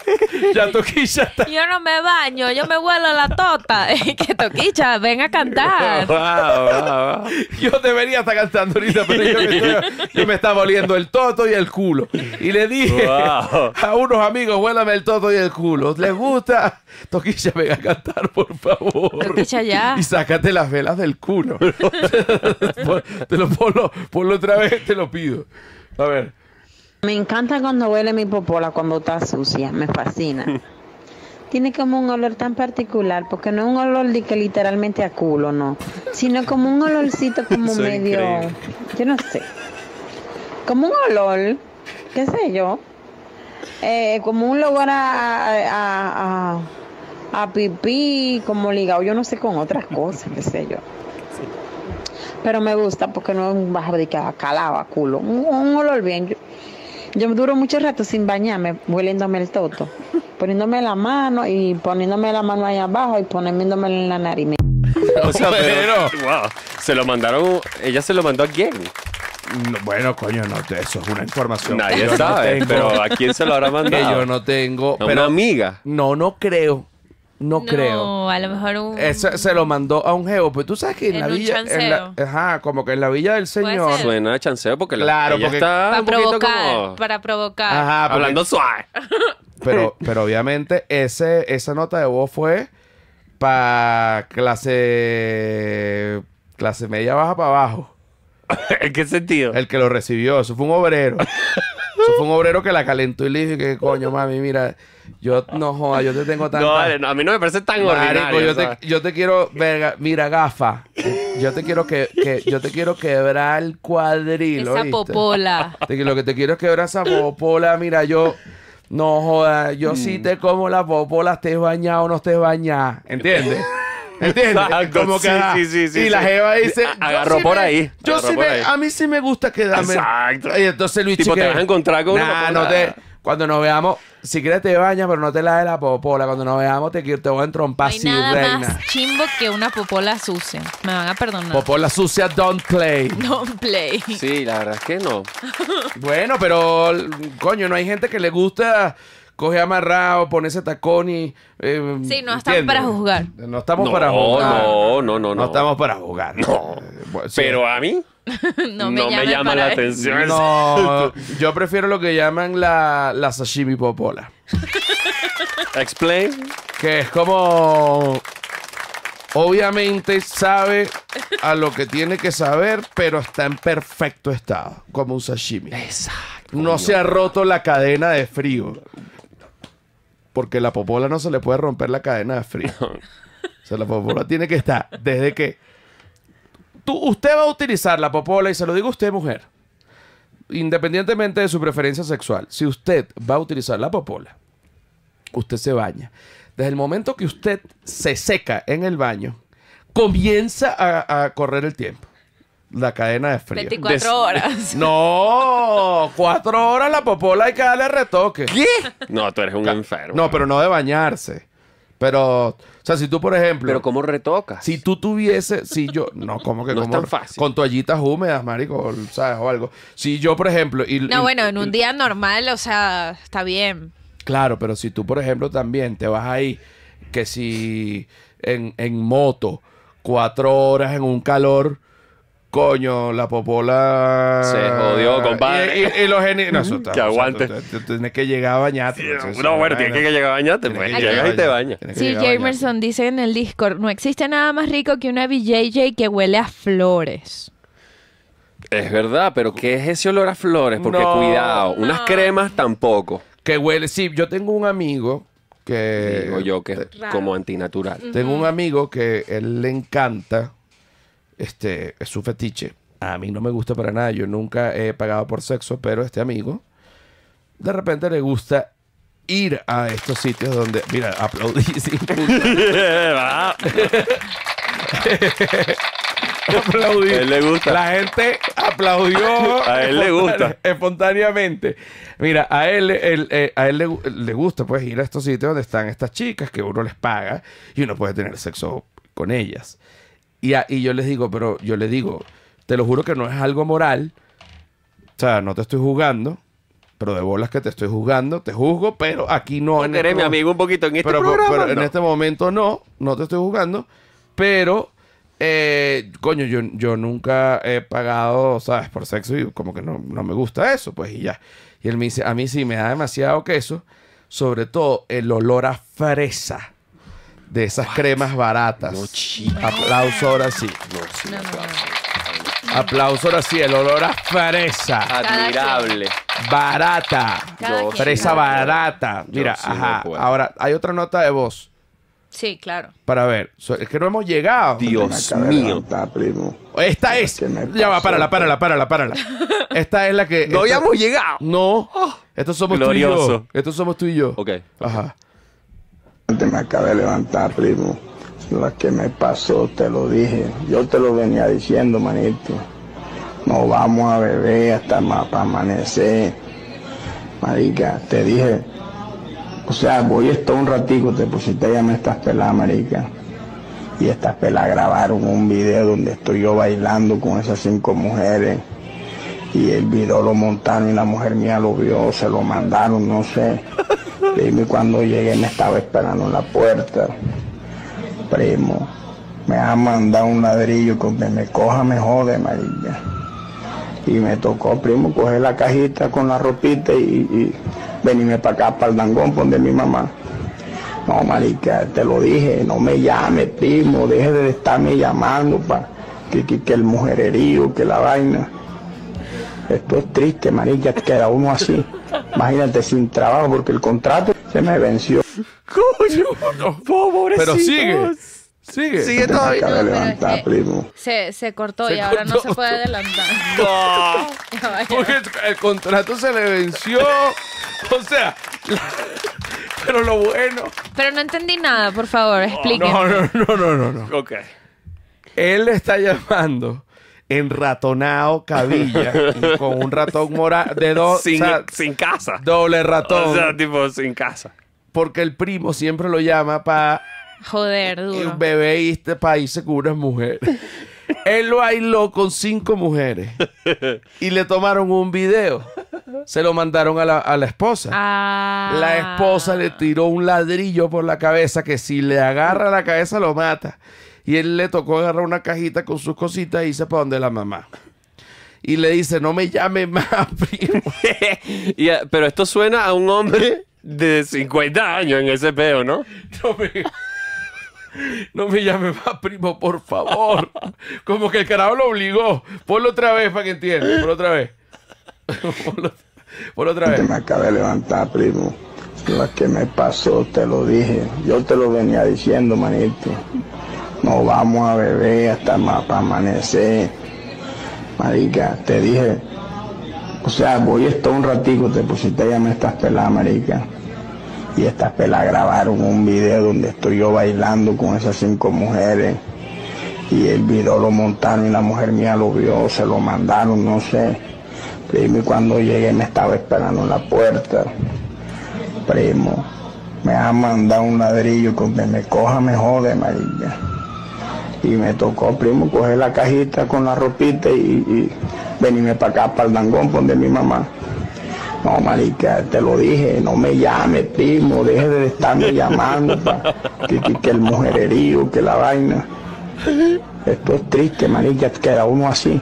Ya toquilla está. Yo no me baño, yo me huelo la tota. Que toquilla, ven a cantar. Wow, wow, wow. Yo debería estar cantando ahorita, pero yo me, estoy, yo me estaba oliendo el toto y el culo. Y le dije wow. a unos amigos, huélame el toto y el culo. ¿Les gusta? Toquilla, ven a cantar, por favor. Toquilla ya. Y sácate las velas del culo. Te lo ponlo, ponlo otra vez, te lo pido. A ver. Me encanta cuando huele mi popola cuando está sucia, me fascina. Tiene como un olor tan particular, porque no es un olor de que literalmente a culo, no, sino como un olorcito como medio, increíble. Yo no sé, como un olor, qué sé yo, eh, como un olor a, a, a, a pipí, como ligado, yo no sé, con otras cosas, qué sé yo. Sí. Pero me gusta porque no es un bajo de que a calado, a culo, un, un olor bien. Yo, Yo duro mucho rato sin bañarme, hueliéndome el toto, poniéndome la mano y poniéndome la mano ahí abajo y poniéndome en la nariz. O sea, pero, wow, se lo mandaron, ella se lo mandó a quién. No, bueno, coño, no, eso es una información. Nadie sabe, no, pero ¿a quién se lo habrá mandado? Que yo no tengo. ¿A pero, una amiga? No, no creo. No, no creo. No, a lo mejor un... Eso se lo mandó a un geo. Pues tú sabes que en, en la villa... En la, ajá, como que en la villa del señor. Suena a chanceo porque... Claro, porque... Está para provocar, como... para provocar. Ajá, porque, hablando suave. Pero, pero obviamente ese, esa nota de voz fue para clase... Clase media baja para abajo. ¿En qué sentido? El que lo recibió. Eso fue un obrero. Eso fue un obrero que la calentó y le dije que coño, mami, mira... Yo no joda, yo te tengo tan... No, vale, no, a mí no me parece tan ordinario. Yo te, yo te quiero... Verga, mira, gafa. Yo te quiero que, que... Yo te quiero quebrar el cuadril, esa ¿oíste? Popola. Te, lo que te quiero es quebrar esa popola. Mira, yo... No joda, yo mm. sí te como la popola, estés bañado o no estés bañado. ¿Entiendes? ¿Entiendes? Exacto, como que, sí, ah, sí, sí, sí. Y la jeva dice... Agarró sí por me, ahí. Yo sí por me, ahí. A mí sí me gusta quedarme... Exacto. Y entonces Luis Chiquero... Tipo, te vas a encontrar con nah, una popola. No te... Cuando nos veamos... Si quieres te bañas, pero no te la de la popola. Cuando nos veamos te, te voy a entrompar, si reina. No hay nada reina. Más chimbo que una popola sucia. Me van a perdonar. Popola sucia, don't play. Don't play. Sí, la verdad es que no. Bueno, pero, coño, no hay gente que le gusta coger amarrado, ponerse tacón y... Eh, sí, no estamos ¿entiendes? Para juzgar. No estamos no, para juzgar. No, no, no, no. No estamos para juzgar. No. Bueno, sí. Pero a mí... no me, no me llama la eso. Atención. No, yo prefiero lo que llaman la, la sashimi popola. Explain. Que es como... Obviamente sabe a lo que tiene que saber, pero está en perfecto estado, como un sashimi. Exacto. No Dios. Se ha roto la cadena de frío. Porque la popola no se le puede romper la cadena de frío. O sea, la popola tiene que estar desde que... Tú, usted va a utilizar la popola, y se lo digo a usted, mujer, independientemente de su preferencia sexual. Si usted va a utilizar la popola, usted se baña. Desde el momento que usted se seca en el baño, comienza a, a correr el tiempo. La cadena de frío. veinticuatro horas. No, cuatro horas la popola hay que darle retoque. ¿Qué? No, tú eres un enfermo. No, pero no de bañarse. Pero, o sea, si tú, por ejemplo... Pero, ¿cómo retocas? Si tú tuviese... Si yo... No, como que... No como, es tan fácil. Con toallitas húmedas, marico, ¿sabes? O algo. Si yo, por ejemplo... Y, no, y, bueno, en un y, día normal, o sea, está bien. Claro, pero si tú, por ejemplo, también te vas ahí, que si en, en moto, cuatro horas en un calor... Coño, la popola... Se jodió, compadre. Y, y, y los genios... No, eso está... Que aguante. Tienes que llegar a bañarte. Sí, no, bueno, tienes que llegar a bañarte. Pues. Llegas y te bañas. Sí, Jamerson dice en el Discord, no existe nada más rico que una B J J que huele a flores. Es verdad, pero ¿qué es ese olor a flores? Porque no, cuidado, no. Unas cremas tampoco. Que huele... Sí, yo tengo un amigo que... Digo yo que es como antinatural. Uh-huh. Tengo un amigo que él le encanta... Este, es su fetiche. A mí no me gusta para nada. Yo nunca he pagado por sexo, pero este amigo de repente le gusta ir a estos sitios donde... Mira, aplaudí sin puta. Aplaudí. A él le gusta. La gente aplaudió. A él le gusta. Espontáneamente. Mira, a él, él, él, a él le, le gusta pues ir a estos sitios donde están estas chicas que uno les paga y uno puede tener sexo con ellas. Y, a, y yo les digo, pero yo les digo, te lo juro que no es algo moral. O sea, no te estoy juzgando, pero de bolas que te estoy juzgando, te juzgo, pero aquí no. No eres mi amigo un poquito en este pero, programa. Pero, pero no. En este momento no, no te estoy juzgando, pero, eh, coño, yo, yo nunca he pagado, ¿sabes? Por sexo y como que no, no me gusta eso, pues y ya. Y él me dice, a mí sí me da demasiado queso, sobre todo el olor a fresa. De esas What? Cremas baratas. No, aplauso ahora sí. No, sí no, no, no. Aplauso, ahora sí, el olor a fresa. Admirable. Barata. Yo fresa sí, barata. Mira, sí, ajá. Ahora, hay otra nota de voz. Sí, claro. Para ver, es que no hemos llegado. Dios mío. Esta es. Ya va, párala, párala, párala, párala. Esta es la que. No habíamos llegado. No. Estos somos tú y yo. Estos somos tú y yo. Ok. Ajá. Me acabé de levantar, primo. La que me pasó, te lo dije. Yo te lo venía diciendo, manito. No vamos a beber hasta para amanecer. Marica, te dije. O sea, voy esto un ratico, te pusiste ya me estás pelada, marica. Y estas pelas grabaron un video donde estoy yo bailando con esas cinco mujeres. Y el video lo montaron y la mujer mía lo vio, se lo mandaron, no sé. Primo, y cuando llegué me estaba esperando en la puerta. Primo, me ha mandado un ladrillo con que me coja, me jode, marica. Y me tocó, primo, coger la cajita con la ropita y... y venirme para acá, para el Dangón, donde mi mamá. No, marica, te lo dije, no me llame, primo, deje de estarme llamando para que, que, que el mujererío, que la vaina. Esto es triste, marica, queda uno así. Imagínate, sin trabajo, porque el contrato se me venció. ¡Coño! ¡Pobrecitos! Pero sigue, sigue. Sigue todavía. No, levantar, eh, primo. Se, se cortó se y cortó. Ahora no se puede adelantar. No. Porque el, el contrato se le venció. O sea, la... pero lo bueno. Pero no entendí nada, por favor, explíqueme. No, no, no, no, no, no. Ok. Él le está llamando en ratonao cabilla con un ratón morado de dos. Sin, o sea, sin casa. Doble ratón. O sea, tipo sin casa. Porque el primo siempre lo llama para joder, duro. Un bebé y este país se cubre mujeres. Él lo bailó con cinco mujeres y le tomaron un video. Se lo mandaron a la, a la esposa. Ah. La esposa le tiró un ladrillo por la cabeza que si le agarra la cabeza lo mata. Y él le tocó agarrar una cajita con sus cositas y irse para donde la mamá. Y le dice, no me llame más, primo. Yeah, pero esto suena a un hombre de cincuenta años en ese peo, ¿no? No me... No me llame más, primo, por favor. Como que el carajo lo obligó. Ponlo otra vez para que entiendas. Ponlo otra vez. Ponlo, ponlo otra vez. Te me acabé de levantar, primo. Lo que me pasó, te lo dije. Yo te lo venía diciendo, manito. No vamos a beber hasta para amanecer. Marica, te dije. O sea, voy esto un ratico, te pusiste ya me estás pelada, marica. Y estas pelas grabaron un video donde estoy yo bailando con esas cinco mujeres. Y el video lo montaron y la mujer mía lo vio, se lo mandaron, no sé. Primo, y cuando llegué me estaba esperando en la puerta. Primo, me ha mandado un ladrillo con que me coja, me jode, marica. Y me tocó, primo, coger la cajita con la ropita y, y venirme para acá, para el Dangón, donde mi mamá. No, marica, te lo dije, no me llame, primo, deje de estarme llamando para que, que, que el mujererío, que la vaina. Esto es triste, marica, queda uno así.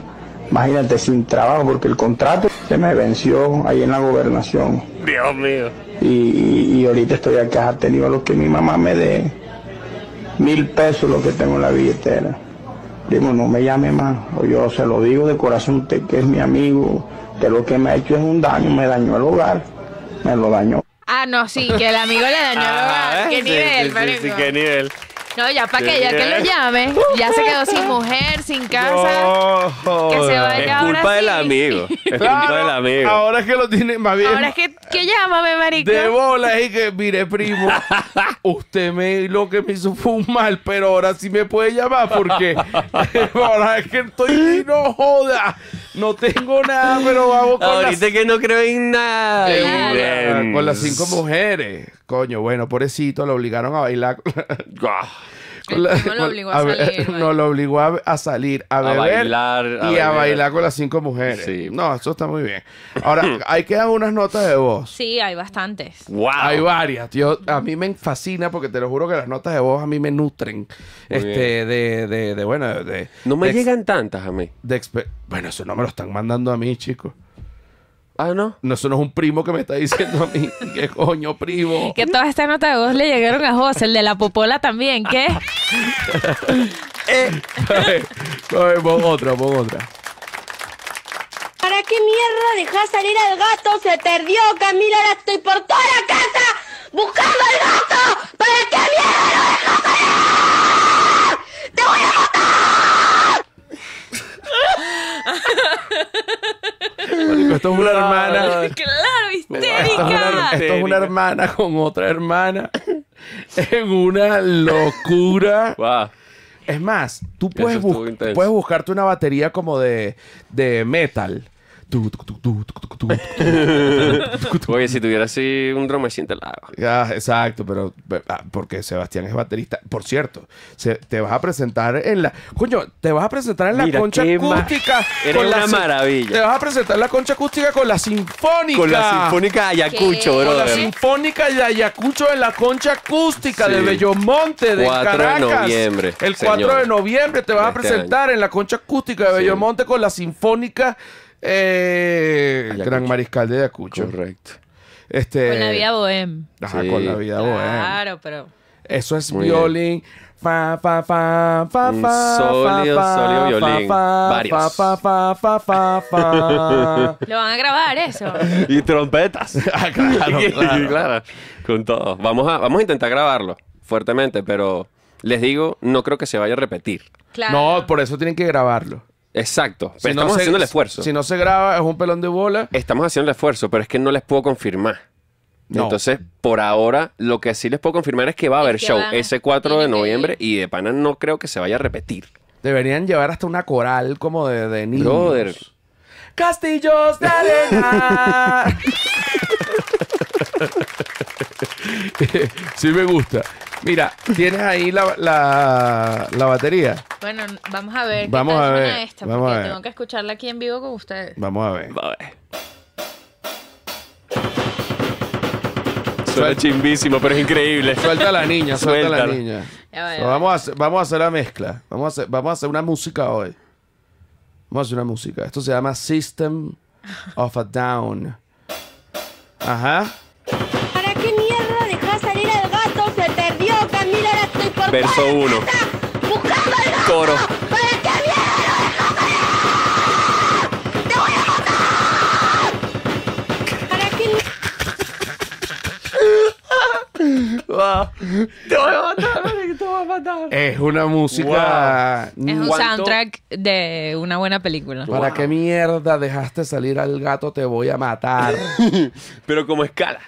Imagínate, sin trabajo, porque el contrato se me venció ahí en la gobernación. Dios mío. Y, y, y ahorita estoy acá, he tenido lo que mi mamá me dé, mil pesos lo que tengo en la billetera. Primo, no me llame más, o yo se lo digo de corazón, usted que es mi amigo, que lo que me ha hecho es un daño, me dañó el hogar, me lo dañó. Ah, no, sí, que el amigo le dañó el hogar, qué sí, nivel, sí, sí, sí, qué nivel. No, ya para que, ya que lo llame, ya se quedó sin mujer, sin casa, no, que se vaya ahora. Es culpa del amigo, es claro, culpa del amigo. Ahora es que lo tiene más bien. Ahora es que, que llámame, marica. De bola, y que, mire, primo, usted me lo que me hizo fue un mal, pero ahora sí me puede llamar porque ahora es que estoy, no joda, no tengo nada, pero vamos con ahorita las... Ahorita que no creo en nada. Bien. Con las cinco mujeres. Coño, bueno, pobrecito, lo obligaron a bailar. La, no lo obligó a, a salir. No lo obligó a, a salir, a, a beber bailar, a y beber. A bailar con las cinco mujeres. Sí. No, eso está muy bien. Ahora, hay que dar unas notas de voz. Sí, hay bastantes. Wow. Hay varias. Yo, a mí me fascina porque te lo juro que las notas de voz a mí me nutren. Muy este, de, de, de, bueno, de... No me de llegan tantas a mí. De bueno, eso no me lo están mandando a mí, chicos. Ah, ¿no? No, eso no es un primo que me está diciendo a mí. ¿Qué coño, primo? Que todas estas notas de voz le llegaron a José. El de la popola también. ¿Qué? eh. A ver, pon otra, pon otra. qué mierda dejás salir al gato? Se perdió, Camila, ahora estoy por toda la casa buscando al gato. ¿Para qué mierda lo dejás salir? ¡Te voy a matar! Marico, esto es una hermana. Claro, histérica. Esto es una hermana con otra hermana. En una locura. Wow. Es más, tú puedes, bu puedes buscarte una batería como de, de metal. Oye, si tuviera así un drummercín te la hago. Ah, exacto, pero... Ah, porque Sebastián es baterista. Por cierto, se, te vas a presentar en la... Coño, te vas a presentar en la Mira, Concha Acústica. Era una la, maravilla. Te vas a presentar en la Concha Acústica con la Sinfónica. Con la Sinfónica de Ayacucho, bro. Con la Sinfónica de Ayacucho en la Concha Acústica, sí, de Bello Monte, de Caracas. cuatro de noviembre. El cuatro señor. de noviembre te vas este a presentar año. en la Concha Acústica de sí. Bello Monte con la Sinfónica... Eh, gran mariscal de Ayacucho. Correcto. Este, con la vida boheme. Ajá, sí, con la vida claro, boheme. Claro, pero... Eso es Muy violín. Fa, fa, fa, fa, Un fa, sólido, fa, sólido violín. Fa, Varios. Fa, fa, fa, fa, fa. Lo van a grabar eso. Y trompetas. Ah, claro, claro. Claro. Con todo. Vamos a, vamos a intentar grabarlo fuertemente, pero les digo, no creo que se vaya a repetir. Claro. No, por eso tienen que grabarlo. Exacto, pero si estamos no se, haciendo el esfuerzo. Si no se graba, es un pelón de bola. Estamos haciendo el esfuerzo, pero es que no les puedo confirmar. No. Entonces, por ahora, lo que sí les puedo confirmar es que va a haber es que show ese cuatro de noviembre y de pana no creo que se vaya a repetir. Deberían llevar hasta una coral como de, de niños. Brother. Castillos de arena. Sí me gusta. Mira, tienes ahí la, la, la batería. Bueno, vamos a ver. Vamos a ver. Esta, vamos a ver. Tengo que escucharla aquí en vivo con ustedes. Vamos a ver. A ver. Suena chimbísimo, pero es increíble. Suelta a la niña, suelta a la niña. Ya va, ya va. Vamos, a hacer, vamos a hacer la mezcla. Vamos a hacer, vamos a hacer una música hoy. Vamos a hacer una música. Esto se llama System of a Down. Ajá. ¿Para qué mierda dejás salir al gato? Se perdió, Camila, ahora estoy por Verso uno. ¡Buscando al gato! Coro. ¿Para qué mierda lo dejás salir? ¡Te voy a matar! ¿Para qué wow. ¡Te voy a matar! ¡Te voy a matar! Es una música... Wow. Es un ¿Cuánto? soundtrack de una buena película. ¿Para wow. qué mierda dejaste salir al gato? Te voy a matar. Pero como escala.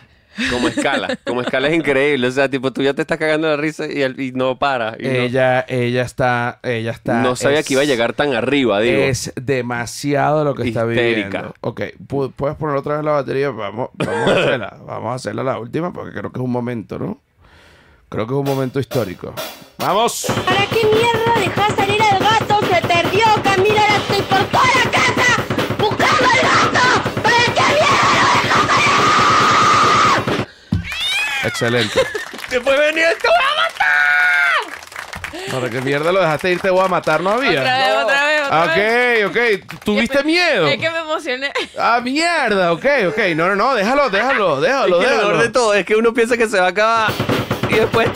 Como escala, como escala es increíble. O sea, tipo, tú ya te estás cagando la risa y, y no para. Y ella, no, ella está, ella está... No sabía es, que iba a llegar tan arriba, digo. Es demasiado lo que histérica. está viviendo. Ok, ¿puedes poner otra vez la batería? Vamos, vamos a hacerla, vamos a hacerla la última porque creo que es un momento, ¿no? Creo que es un momento histórico. ¡Vamos! ¿Para qué mierda dejás salir al gato? Se perdió, Camila, ahora estoy por toda la casa buscando al gato. ¿Para qué mierda lo dejás salir? Excelente. ¡Te puede venir! ¡Te voy a matar! Para que mierda lo dejaste ir, te voy a matar, no había. Otra vez, no. otra vez, otra vez. Ok, ok. ¿Tuviste miedo? Es que me emocioné. ¡Ah, mierda! Ok, ok. No, no, no. Déjalo, déjalo, déjalo, es que déjalo. El peor de todo es que uno piensa que se va a acabar y después...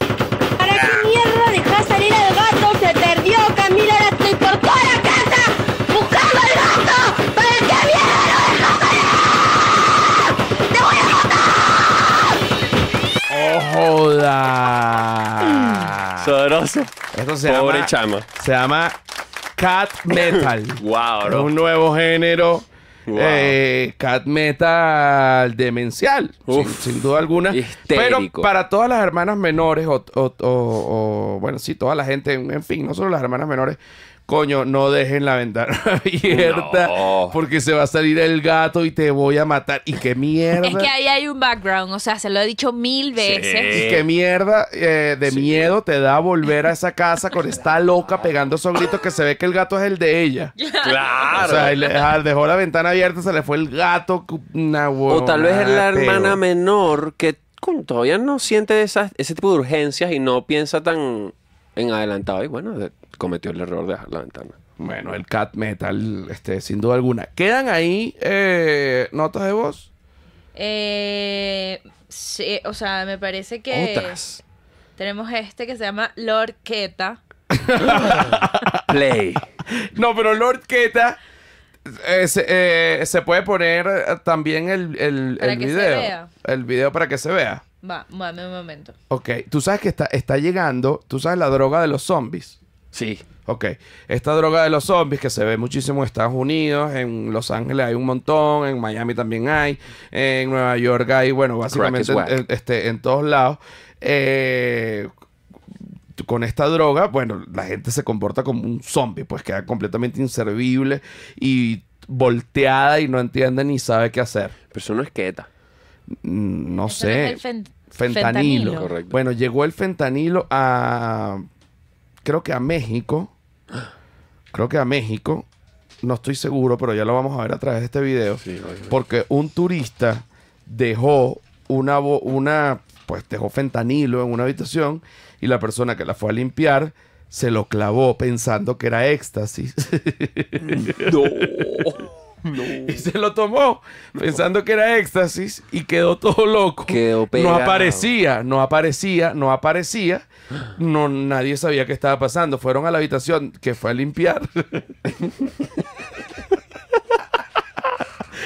¿Para qué mierda dejás salir al gato? Se perdió, Camila, ahora estoy por toda la casa buscando al gato. ¿Para qué mierda lo dejás salir? ¡Te voy a matar! ¡Joda! Sabroso. Esto se Pobre llama, chama. Se llama Cat Metal. Wow, bro. Es un nuevo género. Wow. Eh, cat Metal demencial. Uf, sin, sin duda alguna. Histérico. Pero para todas las hermanas menores, o, o, o, o bueno, sí, toda la gente, en fin, no solo las hermanas menores. Coño, no dejen la ventana abierta no. porque se va a salir el gato y te voy a matar. Y qué mierda. Es que ahí hay un background, o sea, se lo he dicho mil veces. Sí. Y qué mierda eh, de sí. miedo te da volver a esa casa con esta loca pegando esos gritos que se ve que el gato es el de ella. Claro. O sea, le dejó la ventana abierta, se le fue el gato. Una o tal vez es la hermana menor que con, todavía no siente esas, ese tipo de urgencias y no piensa tan en adelantado. Y bueno... De, cometió el error de dejar la ventana. Bueno, el Cat Metal, este, sin duda alguna. ¿Quedan ahí eh, notas de voz? Eh, sí, o sea, me parece que... Otras. Tenemos este que se llama Lord Keta. Play. No, pero Lord Keta Eh, se, eh, se puede poner también el, el, el video. El video para que se vea. Va, dame un momento. Ok, tú sabes que está, está llegando, tú sabes la droga de los zombies. Sí. Ok, esta droga de los zombies que se ve muchísimo en Estados Unidos, en Los Ángeles hay un montón, en Miami también hay, en Nueva York hay, bueno, básicamente en, este, en todos lados. Eh, con esta droga, bueno, la gente se comporta como un zombie, pues queda completamente inservible y volteada y no entiende ni sabe qué hacer. Pero eso no es Keta. No eso sé. No es el fent fentanilo. Fentanilo. Bueno, llegó el fentanilo a... Creo que a México. Creo que a México. No estoy seguro, pero ya lo vamos a ver a través de este video. Sí, porque un turista dejó una, una... Pues dejó fentanilo en una habitación y la persona que la fue a limpiar se lo clavó pensando que era éxtasis. No. No. Y se lo tomó pensando no. que era éxtasis y quedó todo loco. Quedó pegado. No aparecía, no aparecía, no aparecía. No, nadie sabía qué estaba pasando. Fueron a la habitación que fue a limpiar.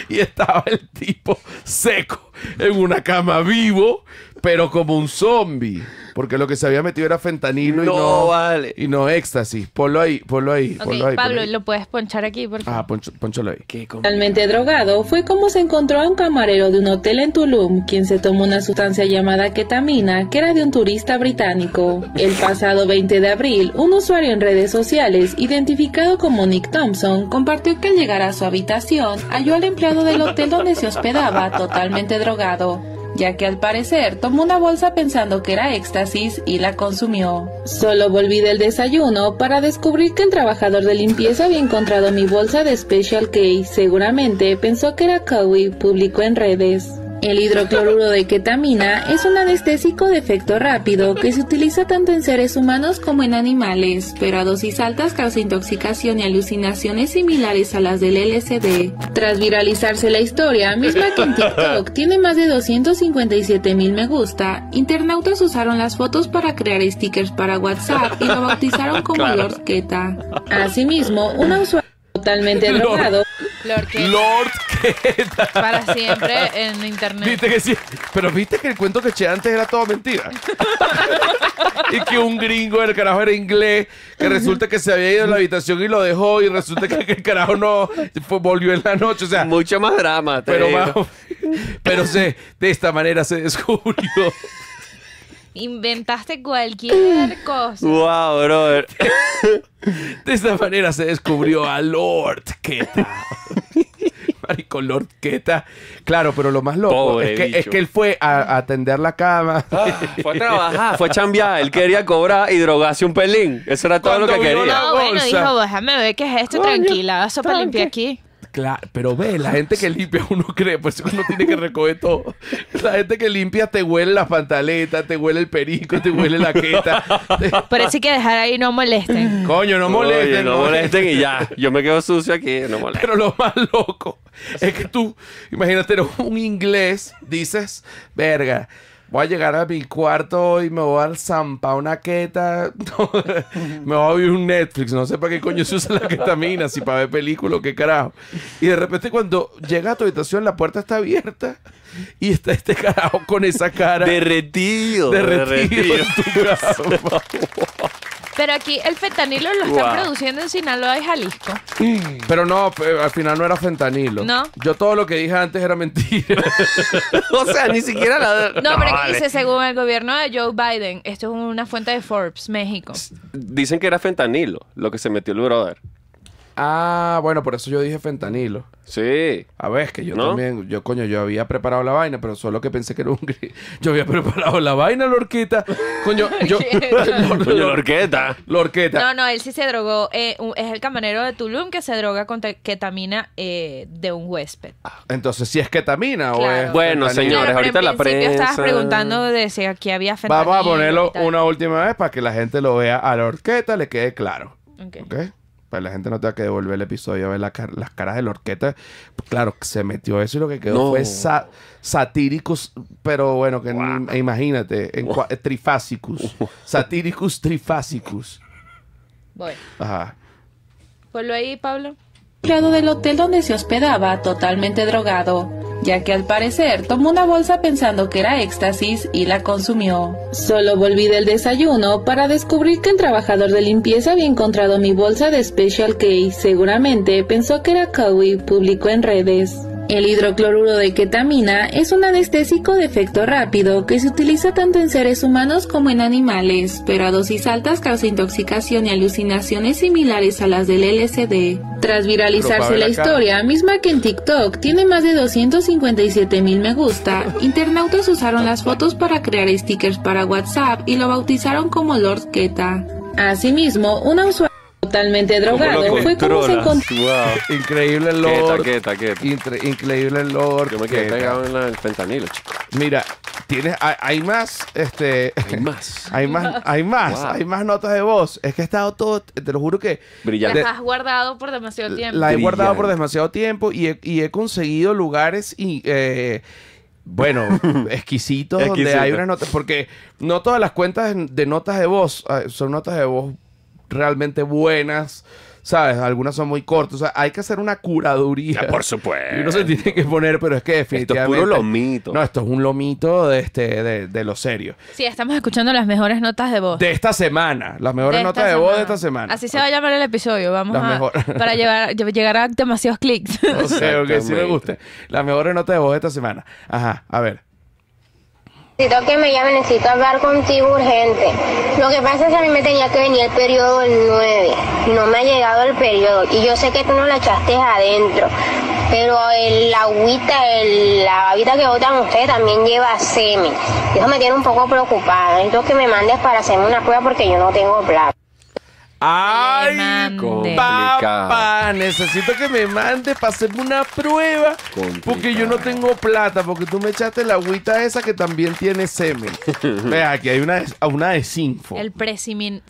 Y estaba el tipo seco en una cama vivo, pero como un zombie. Porque lo que se había metido era fentanilo no, y no vale. Y no éxtasis. Ponlo ahí, ponlo ahí. Okay, ponlo ahí Pablo, ponlo ahí. ¿Lo puedes ponchar aquí, por favor? Ah, poncho, ponchalo ahí. Totalmente drogado fue como se encontró a un camarero de un hotel en Tulum, quien se tomó una sustancia llamada ketamina, que era de un turista británico. El pasado veinte de abril, un usuario en redes sociales, identificado como Nick Thompson, compartió que al llegar a su habitación, halló al empleado del hotel donde se hospedaba, totalmente drogado, ya que al parecer tomó una bolsa pensando que era éxtasis y la consumió. Solo volví del desayuno para descubrir que el trabajador de limpieza había encontrado mi bolsa de Special K. Seguramente pensó que era Cowie, publicó en redes. El hidrocloruro de ketamina es un anestésico de efecto rápido que se utiliza tanto en seres humanos como en animales, pero a dosis altas causa intoxicación y alucinaciones similares a las del L S D. Tras viralizarse la historia, misma que en TikTok tiene más de doscientos cincuenta y siete mil me gusta, internautas usaron las fotos para crear stickers para WhatsApp y lo bautizaron como claro. Lord Keta. Asimismo, un usuario totalmente drogado. Lord Keta. Lord Keta. Para siempre en internet. ¿Viste que sí? Pero viste que el cuento que eché antes era todo mentira. Y que un gringo, el carajo era inglés, que resulta que se había ido a la habitación y lo dejó, y resulta que el carajo no fue, volvió en la noche. O sea, mucho más drama. Te pero vamos, pero se, de esta manera se descubrió. Inventaste cualquier cosa. Wow, brother. De esta manera se descubrió a Lord Keta. Marico, Lord Keta. Claro, pero lo más loco Pobre es, que, es que él fue a, a tender la cama. Ah, fue a trabajar, fue a chambear. Él quería cobrar y drogarse un pelín. Eso era todo Cuando lo que quería. No, bueno, dijo, déjame ver qué es esto, tranquila. Eso para limpiar aquí. Claro, pero ve, la gente que limpia uno cree, pues uno tiene que recoger todo. La gente que limpia te huele las pantaletas, te huele el perico, te huele la queta. Te... Parece que dejar ahí no molesten. Coño, no molesten. Oye, no, no molesten, molesten y ya. Yo me quedo sucio aquí, no molesten. Pero lo más loco es que tú, imagínate, un inglés, dices, verga, voy a llegar a mi cuarto y me voy a dar zampa una queta. Me voy a ver un Netflix. No sé para qué coño se usa la ketamina, si para ver películas, qué carajo. Y de repente cuando llega a tu habitación, la puerta está abierta y está este carajo con esa cara. Derretido. Derretido. derretido. Pero aquí el fentanilo lo están wow. produciendo en Sinaloa y Jalisco. Pero no, al final no era fentanilo. No. Yo todo lo que dije antes era mentira. O sea, ni siquiera la... No, no pero vale. dice, según el gobierno de Joe Biden, esto es una fuente de Forbes, México. Dicen que era fentanilo lo que se metió el brother. Ah, bueno, por eso yo dije fentanilo. Sí. A ver, que yo ¿no? también, yo coño, yo había preparado la vaina, pero solo que pensé que era un gris. Yo había preparado la vaina, Lord Keta. Coño, yo... Lord, Lord Keta. Lord Keta. No, no, él sí se drogó. Eh, es el camarero de Tulum que se droga con ketamina eh, de un huésped. Ah, entonces, ¿sí es ketamina claro. o es... Bueno, fentanilo? Señores, pero ahorita en la prensa... estabas preguntando de si aquí había fentanilo. Vamos a ponerlo una última vez para que la gente lo vea a Lord Keta, le quede claro. Ok. ¿Okay? La gente no tenga que devolver el episodio a ver la car las caras de Lord Keta. Claro, se metió eso y lo que quedó no. fue sa satíricos, pero bueno, que wow. imagínate, en wow. trifásicus. Satíricus trifásicus. Voy. Ajá. Ponlo ahí, Pablo. empleado del hotel donde se hospedaba totalmente drogado, ya que al parecer tomó una bolsa pensando que era éxtasis y la consumió. Solo volví del desayuno para descubrir que el trabajador de limpieza había encontrado mi bolsa de Special K, seguramente pensó que era Cowie, publicó en redes. El hidrocloruro de ketamina es un anestésico de efecto rápido que se utiliza tanto en seres humanos como en animales, pero a dosis altas causa intoxicación y alucinaciones similares a las del L S D. Tras viralizarse la historia, misma que en TikTok tiene más de doscientos cincuenta y siete mil me gusta, internautas usaron las fotos para crear stickers para WhatsApp y lo bautizaron como Lord Keta. Asimismo, una usuaria totalmente drogado, fue como se encontró. Wow. Increíble el Lord. Queta, queta, queta. Incre increíble el Lord. Yo me quedé pegado en el fentanilo, chico. Mira, tienes, hay, hay más, este... Hay más. hay más, hay más, wow. Hay más notas de voz. Es que he estado todo, te lo juro que... Brillante. Las has guardado por demasiado tiempo. La he Brillante. guardado por demasiado tiempo y he, y he conseguido lugares y... Eh, Bueno, exquisitos donde Exquisito. hay unas notas... Porque no todas las cuentas de notas de voz son notas de voz realmente buenas, ¿sabes? Algunas son muy cortas, o sea, hay que hacer una curaduría. Ya, por supuesto. Y uno se tiene que poner, pero es que definitivamente... Esto es puro lomito. No, esto es un lomito de, este, de, de lo serio. Sí, estamos escuchando las mejores notas de voz. De esta semana, las mejores notas semana. de voz de esta semana. Así se va a llamar el episodio, vamos las a... Mejor... Para llevar, llegar a demasiados clics. No sé, o que sí me guste. Las mejores notas de voz de esta semana. Ajá, a ver. Necesito que me llame, necesito hablar contigo urgente. Lo que pasa es que a mí me tenía que venir el periodo el nueve. No me ha llegado el periodo. Y yo sé que tú no la echaste adentro. Pero el agüita, el, la babita que botan ustedes también lleva semen. Y eso me tiene un poco preocupada. Necesito que me mandes para hacerme una prueba porque yo no tengo plata. ¡Ay, papá! Necesito que me mandes para hacerme una prueba complicado. Porque yo no tengo plata, porque tú me echaste la agüita esa que también tiene semen. Vea, aquí hay una, una de sinfo. El preseminal.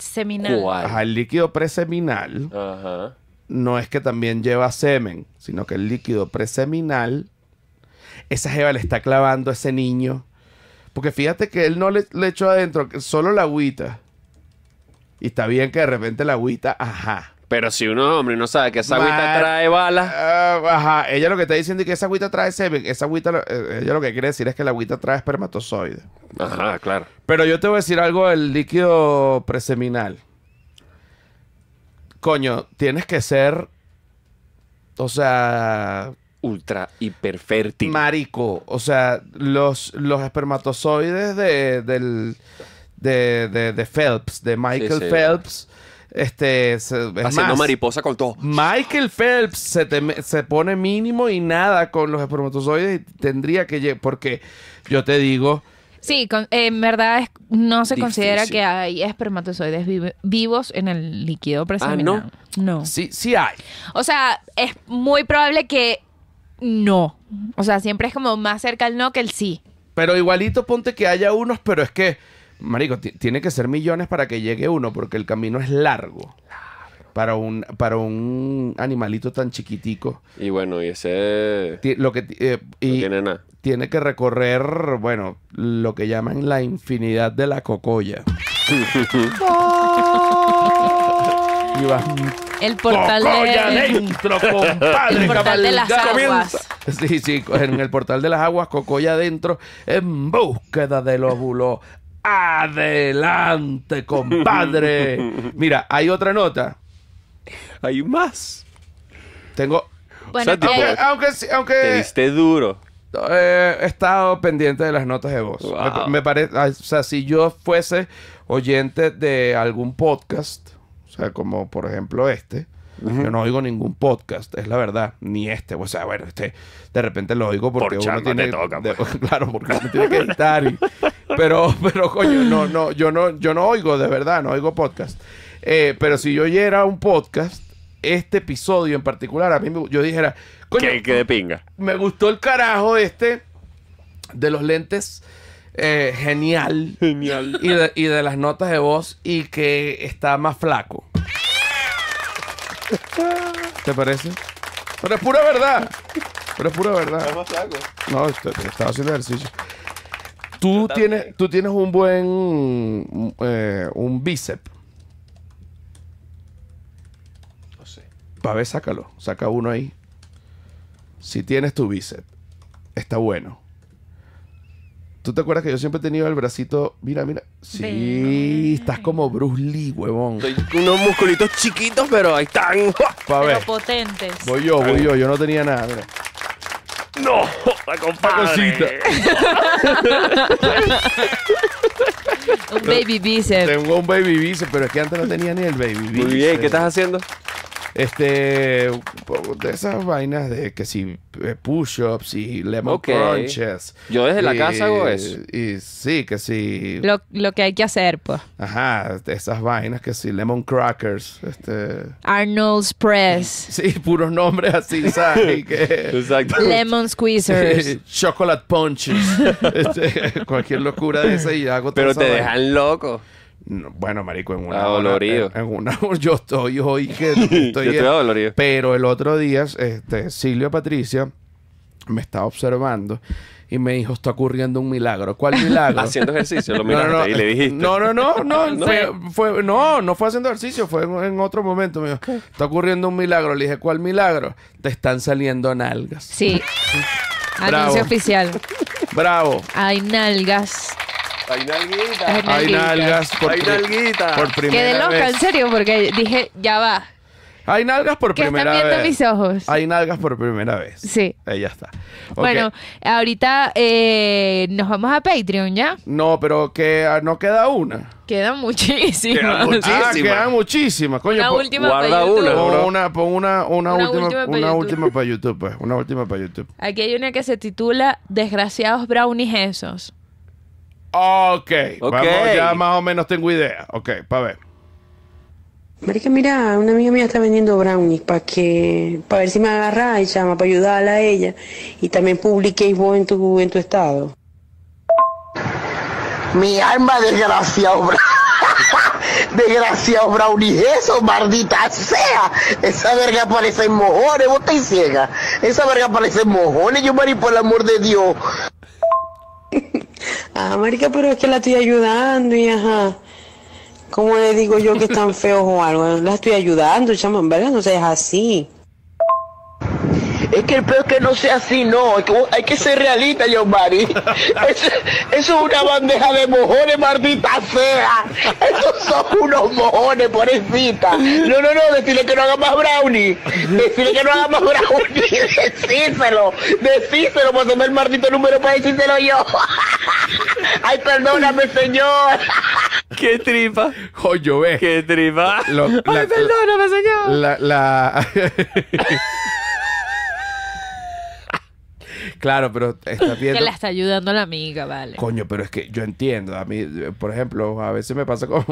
Ajá, el líquido preseminal. Ajá. No es que también lleva semen, sino que el líquido preseminal, esa jeva le está clavando a ese niño. Porque fíjate que él no le, le echó adentro, solo la agüita. Y está bien que de repente la agüita, ajá. Pero si uno, hombre, no sabe que esa agüita Mar... trae balas. Uh, ajá, ella lo que está diciendo es que esa agüita trae semen. Esa agüita, ella lo que quiere decir es que la agüita trae espermatozoides. Ajá, claro. Pero yo te voy a decir algo del líquido preseminal. Coño, tienes que ser, o sea... ultra hiperfértil. Marico, o sea, los, los espermatozoides de, del... De, de, de Phelps, de Michael sí, sí. Phelps, este, se, es haciendo más, mariposa con todo. Michael Phelps se, te, se pone mínimo y nada con los espermatozoides y tendría que, porque yo te digo... Sí, con, eh, en verdad es, no se difícil. considera que hay espermatozoides vi, vivos en el líquido preseminal. Ah, ¿no? No. Sí, sí hay. O sea, es muy probable que no. O sea, siempre es como más cerca el no que el sí. Pero igualito ponte que haya unos, pero es que marico, tiene que ser millones para que llegue uno, porque el camino es largo. Para un, para un animalito tan chiquitico. Y bueno, y ese... Lo que, eh, y no tiene nada. Tiene que recorrer, bueno, lo que llaman la infinidad de la cocoya. Y va... El portal cocoya de... adentro, compadre. El portal de las aguas. Sí, sí, en el portal de las aguas, cocoya adentro, en búsqueda del óvulo. ¡Adelante, compadre! Mira, hay otra nota. Hay más. Tengo... Bueno, o sea, aunque, hay... aunque, aunque... Te diste duro. Eh, he estado pendiente de las notas de voz. Wow. Me, me parece... O sea, si yo fuese oyente de algún podcast, o sea, como por ejemplo este, uh-huh. yo no oigo ningún podcast, es la verdad. Ni este. O sea, bueno, este de repente lo oigo porque por uno tiene... Te toca, de, claro, porque uno tiene que editar y... Pero, pero coño, no, no, yo no, yo no oigo, de verdad, no oigo podcast. Eh, pero si yo oyera un podcast, este episodio en particular, a mí me, yo dijera... Coño, que, que de pinga. Me gustó el carajo este de los lentes, eh, genial. Genial. Y de, y de las notas de voz y que está más flaco. ¿Te parece? Pero es pura verdad. Pero es pura verdad. Está más flaco. No, estaba haciendo ejercicio. Tú tienes, tú tienes un buen eh, un bíceps. No sé. Para ver, sácalo. Saca uno ahí. Si tienes tu bíceps. Está bueno. ¿Tú te acuerdas que yo siempre he tenido el bracito? Mira, mira. Sí, Ven. Estás como Bruce Lee, huevón. Soy unos musculitos chiquitos, pero ahí están. Pa ver. Pero potentes. Voy yo, voy yo. Yo no tenía nada. Mira. ¡No! ¡La compadre! Un baby bíceps. Tengo un baby bíceps, pero es que antes no tenía ni el baby bíceps. Muy bien, ¿qué estás haciendo? Este, de esas vainas de que si push-ups y lemon okay. crunches. Yo desde y, la casa hago eso. Y sí, que si... Lo, lo que hay que hacer, pues. Ajá, esas vainas que si lemon crackers, este... Arnold's Press. Sí, puros nombres así, ¿sabes? Que... Exacto. Lemon squeezers. Chocolate punches. Este, cualquier locura de esa y hago todo. Pero te dejan vaina. Loco. No, bueno, marico, en una hora, en, en una yo estoy hoy que estoy, yo estoy pero el otro día este Silvia Patricia me estaba observando y me dijo, está ocurriendo un milagro. ¿Cuál milagro? Haciendo ejercicio, lo miraste no, no, no, y le dijiste. No, no, no, no, no, fue, fue, no, no fue haciendo ejercicio, fue en, en otro momento. Me dijo, está ocurriendo un milagro. Le dije, ¿cuál milagro? Te están saliendo nalgas. Sí. Anuncio oficial. Bravo. Hay nalgas. Hay nalguitas. Hay nalgas. Por, hay nalguitas. Por primera Quedé loca, vez. En serio, porque dije, ya va. Hay nalgas por primera vez. ¿Qué están viendo mis ojos? Hay nalgas por primera vez. Sí. Ahí ya está. Okay. Bueno, ahorita eh, nos vamos a Patreon, ¿ya? No, pero que no queda una. Quedan muchísimas. Quedan muchísimas. Ah, quedan muchísimas. Coño, una última guarda una, bro. Una, una, una, una última, última para una YouTube. Última para YouTube, pues. Una última para YouTube. Aquí hay una que se titula Desgraciados Brownies Esos. Okay, ok, vamos, ya más o menos tengo idea. Ok, para ver. Marica, mira, una amiga mía está vendiendo brownies para que, para ver si me agarra y llama para ayudarla a ella. Y también publiquéis vos en tu, en tu estado. Mi alma desgraciado, desgraciado brownies, eso, maldita sea. Esa verga parece mojones, vos estáis ciega. Esa verga parece mojones, yo, marico, por el amor de Dios. Ah, marica, pero es que la estoy ayudando y ajá. ¿Cómo le digo yo que están feos o algo? La estoy ayudando, chaman, ¿verdad? No seas así. Es que el peor es que no sea así, no. Es que hay que ser realista, yo, Mari. Eso, eso es una bandeja de mojones, maldita sea. Esos son unos mojones, pobrecita. No, no, no, decirle que no haga más brownie. Decirle que no haga más brownie. Decíselo. Decíselo, pues tomé el maldito número para decírselo yo. Ay, perdóname, señor. Qué tripa. Coño, ve. Qué tripa. Lo, la, ay, perdóname, señor. La... la... Claro, pero está viendo... Que la está ayudando la amiga, vale. Coño, pero es que yo entiendo. A mí, por ejemplo, a veces me pasa con...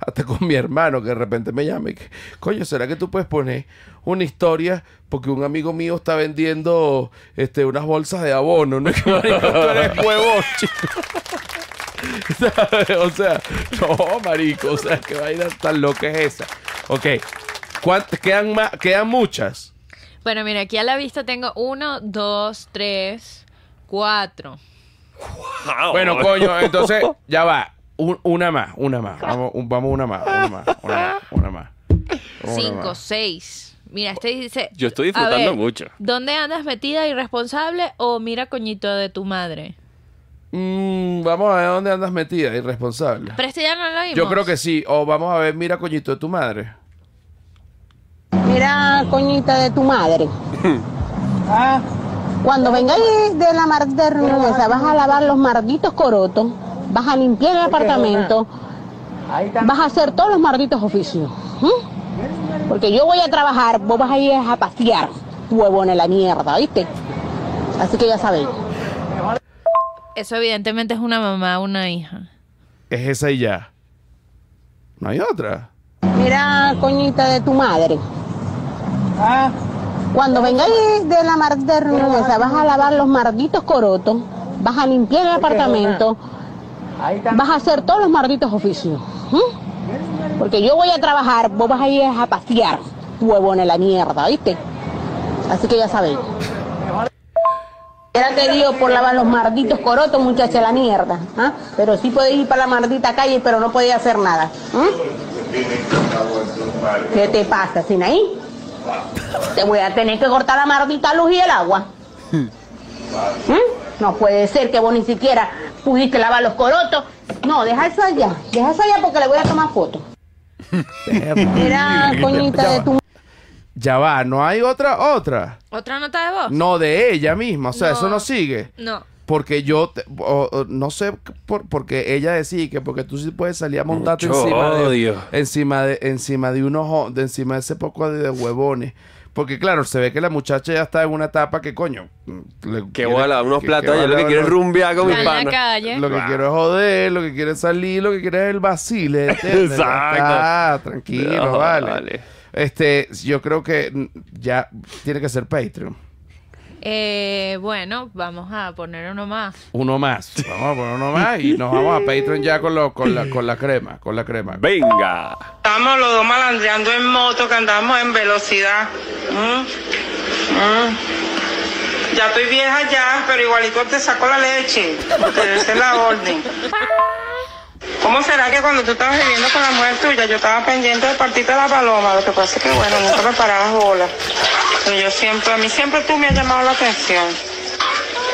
Hasta con mi hermano, que de repente me llama y que... Coño, ¿será que tú puedes poner una historia? Porque un amigo mío está vendiendo este, unas bolsas de abono. No es que tú eres huevón, chico. O sea, no, marico. O sea, qué vaina tan loca es esa. Ok. Quedan, más... Quedan muchas. Bueno, mira, aquí a la vista tengo uno, dos, tres, cuatro. Wow. Bueno, coño, entonces ya va. Un, una más, una más. Vamos, un, vamos una más, una más, una más, una más. Una Cinco, más. seis. Mira, este dice... Yo estoy disfrutando ver, mucho. ¿Dónde andas metida, irresponsable o mira coñito de tu madre? Mm, vamos a ver dónde andas metida, irresponsable. Pero este ya no lo vimos. Yo creo que sí. O vamos a ver, mira coñito de tu madre. Mira, coñita de tu madre. Ah, cuando vengáis de la mardernosa, vas a lavar los malditos corotos, vas a limpiar el apartamento, vas a hacer todos los malditos oficios. ¿Mm? Porque yo voy a trabajar, vos vas a ir a pasear, huevona la mierda, ¿viste? Así que ya sabéis. Eso evidentemente es una mamá, una hija. Es esa y ya. No hay otra. Mira, coñita de tu madre. Ah, cuando vengáis de la mardernosa, vas a lavar los malditos corotos, vas a limpiar el apartamento, vas a hacer todos los malditos oficios. ¿Mm? Porque yo voy a trabajar, vos vas a ir a pasear, huevona la mierda, ¿viste? Así que ya sabéis. Era te digo por lavar los malditos corotos, muchacha, la mierda. ¿Ah? Pero sí podéis ir para la maldita calle, pero no podéis hacer nada. ¿Mm? ¿Qué te pasa, Sinaí? Te voy a tener que cortar la maldita luz y el agua. ¿Mm? No puede ser que vos ni siquiera pudiste lavar los corotos. No, deja eso allá. Deja eso allá porque le voy a tomar fotos. Era coñita de tu... Ya va, ¿no hay otra? ¿Otra? ¿Otra nota de voz? No, de ella misma. O sea, no, eso no sigue. No. Porque yo... Te, o, o, no sé por, porque ella decía que porque tú sí puedes salir a montarte encima de, encima de... Encima de unos... De encima de ese poco de, de huevones. Porque claro, se ve que la muchacha ya está en una etapa que coño... Le, que bola, unos platos. Yo lo que quiero es rumbear con mis panas. Lo que quiero es joder, lo que quiero es salir, lo que quiero es el vacile. Exacto. Ah, tranquilo, no, vale. vale. Este, yo creo que ya tiene que ser Patreon. Eh, bueno, vamos a poner uno más. Uno más. Vamos a poner uno más y nos vamos a Patreon ya con, lo, con, la, con la crema, con la crema. ¡Venga! Estamos los dos malandreando en moto, que andamos en velocidad. Mm. Mm. Ya estoy vieja ya, pero igualito te saco la leche. Porque esa es la orden. ¿Cómo será que cuando tú estabas viviendo con la mujer tuya, yo estaba pendiente de partirte la paloma? Lo que pasa es que, bueno, nunca me parabas bola. Pero yo siempre, a mí siempre tú me has llamado la atención.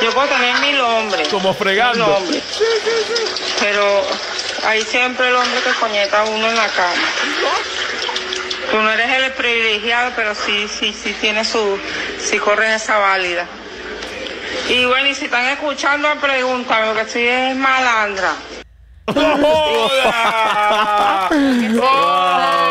Yo puedo tener mil hombres. Como fregando. Mil hombres. Pero hay siempre el hombre que coñeta a uno en la cama. Tú no eres el privilegiado, pero sí, sí, sí tiene su... sí corres esa válida. Y bueno, y si están escuchando, pregúntame, porque si es malandra. ¡Hola! ¡Hola!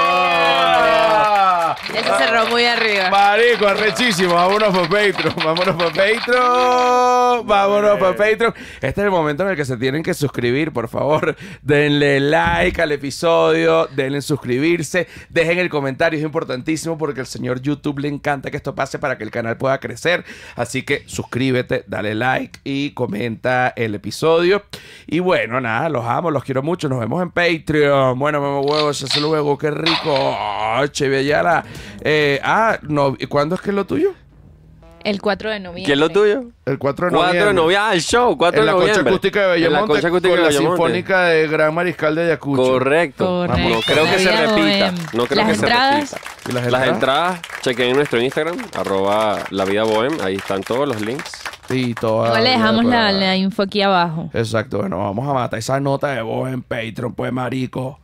Ya se cerró muy arriba. Marico, arrechísimo. Vámonos por Patreon. Vámonos por Patreon. Vámonos por Patreon. Este es el momento en el que se tienen que suscribir, por favor. Denle like al episodio. Denle suscribirse. Dejen el comentario. Es importantísimo porque al señor YouTube le encanta que esto pase para que el canal pueda crecer. Así que suscríbete, dale like y comenta el episodio. Y bueno, nada, los amo, los quiero mucho. Nos vemos en Patreon. Bueno, mamá huevos, hasta luego. Qué rico. Oh, Chevy Ayala. Eh, ah, no, ¿cuándo es que es lo tuyo? El cuatro de noviembre. ¿Qué es lo tuyo? El cuatro de noviembre. cuatro de noviembre. Ah, el show, cuatro de noviembre. En la Concha Acústica de Bello Monte. Con de la Sinfónica de Gran Mariscal de Ayacucho. Correcto. Correcto. Vamos, no creo que se repita. No creo que se repita. ¿Y las entradas? Las entradas, chequen en nuestro Instagram, arroba La Vida Boheme. Ahí están todos los links. Y toda no le dejamos la, la info aquí abajo. Exacto. Bueno, vamos a matar esa nota de voz en Patreon, pues, marico.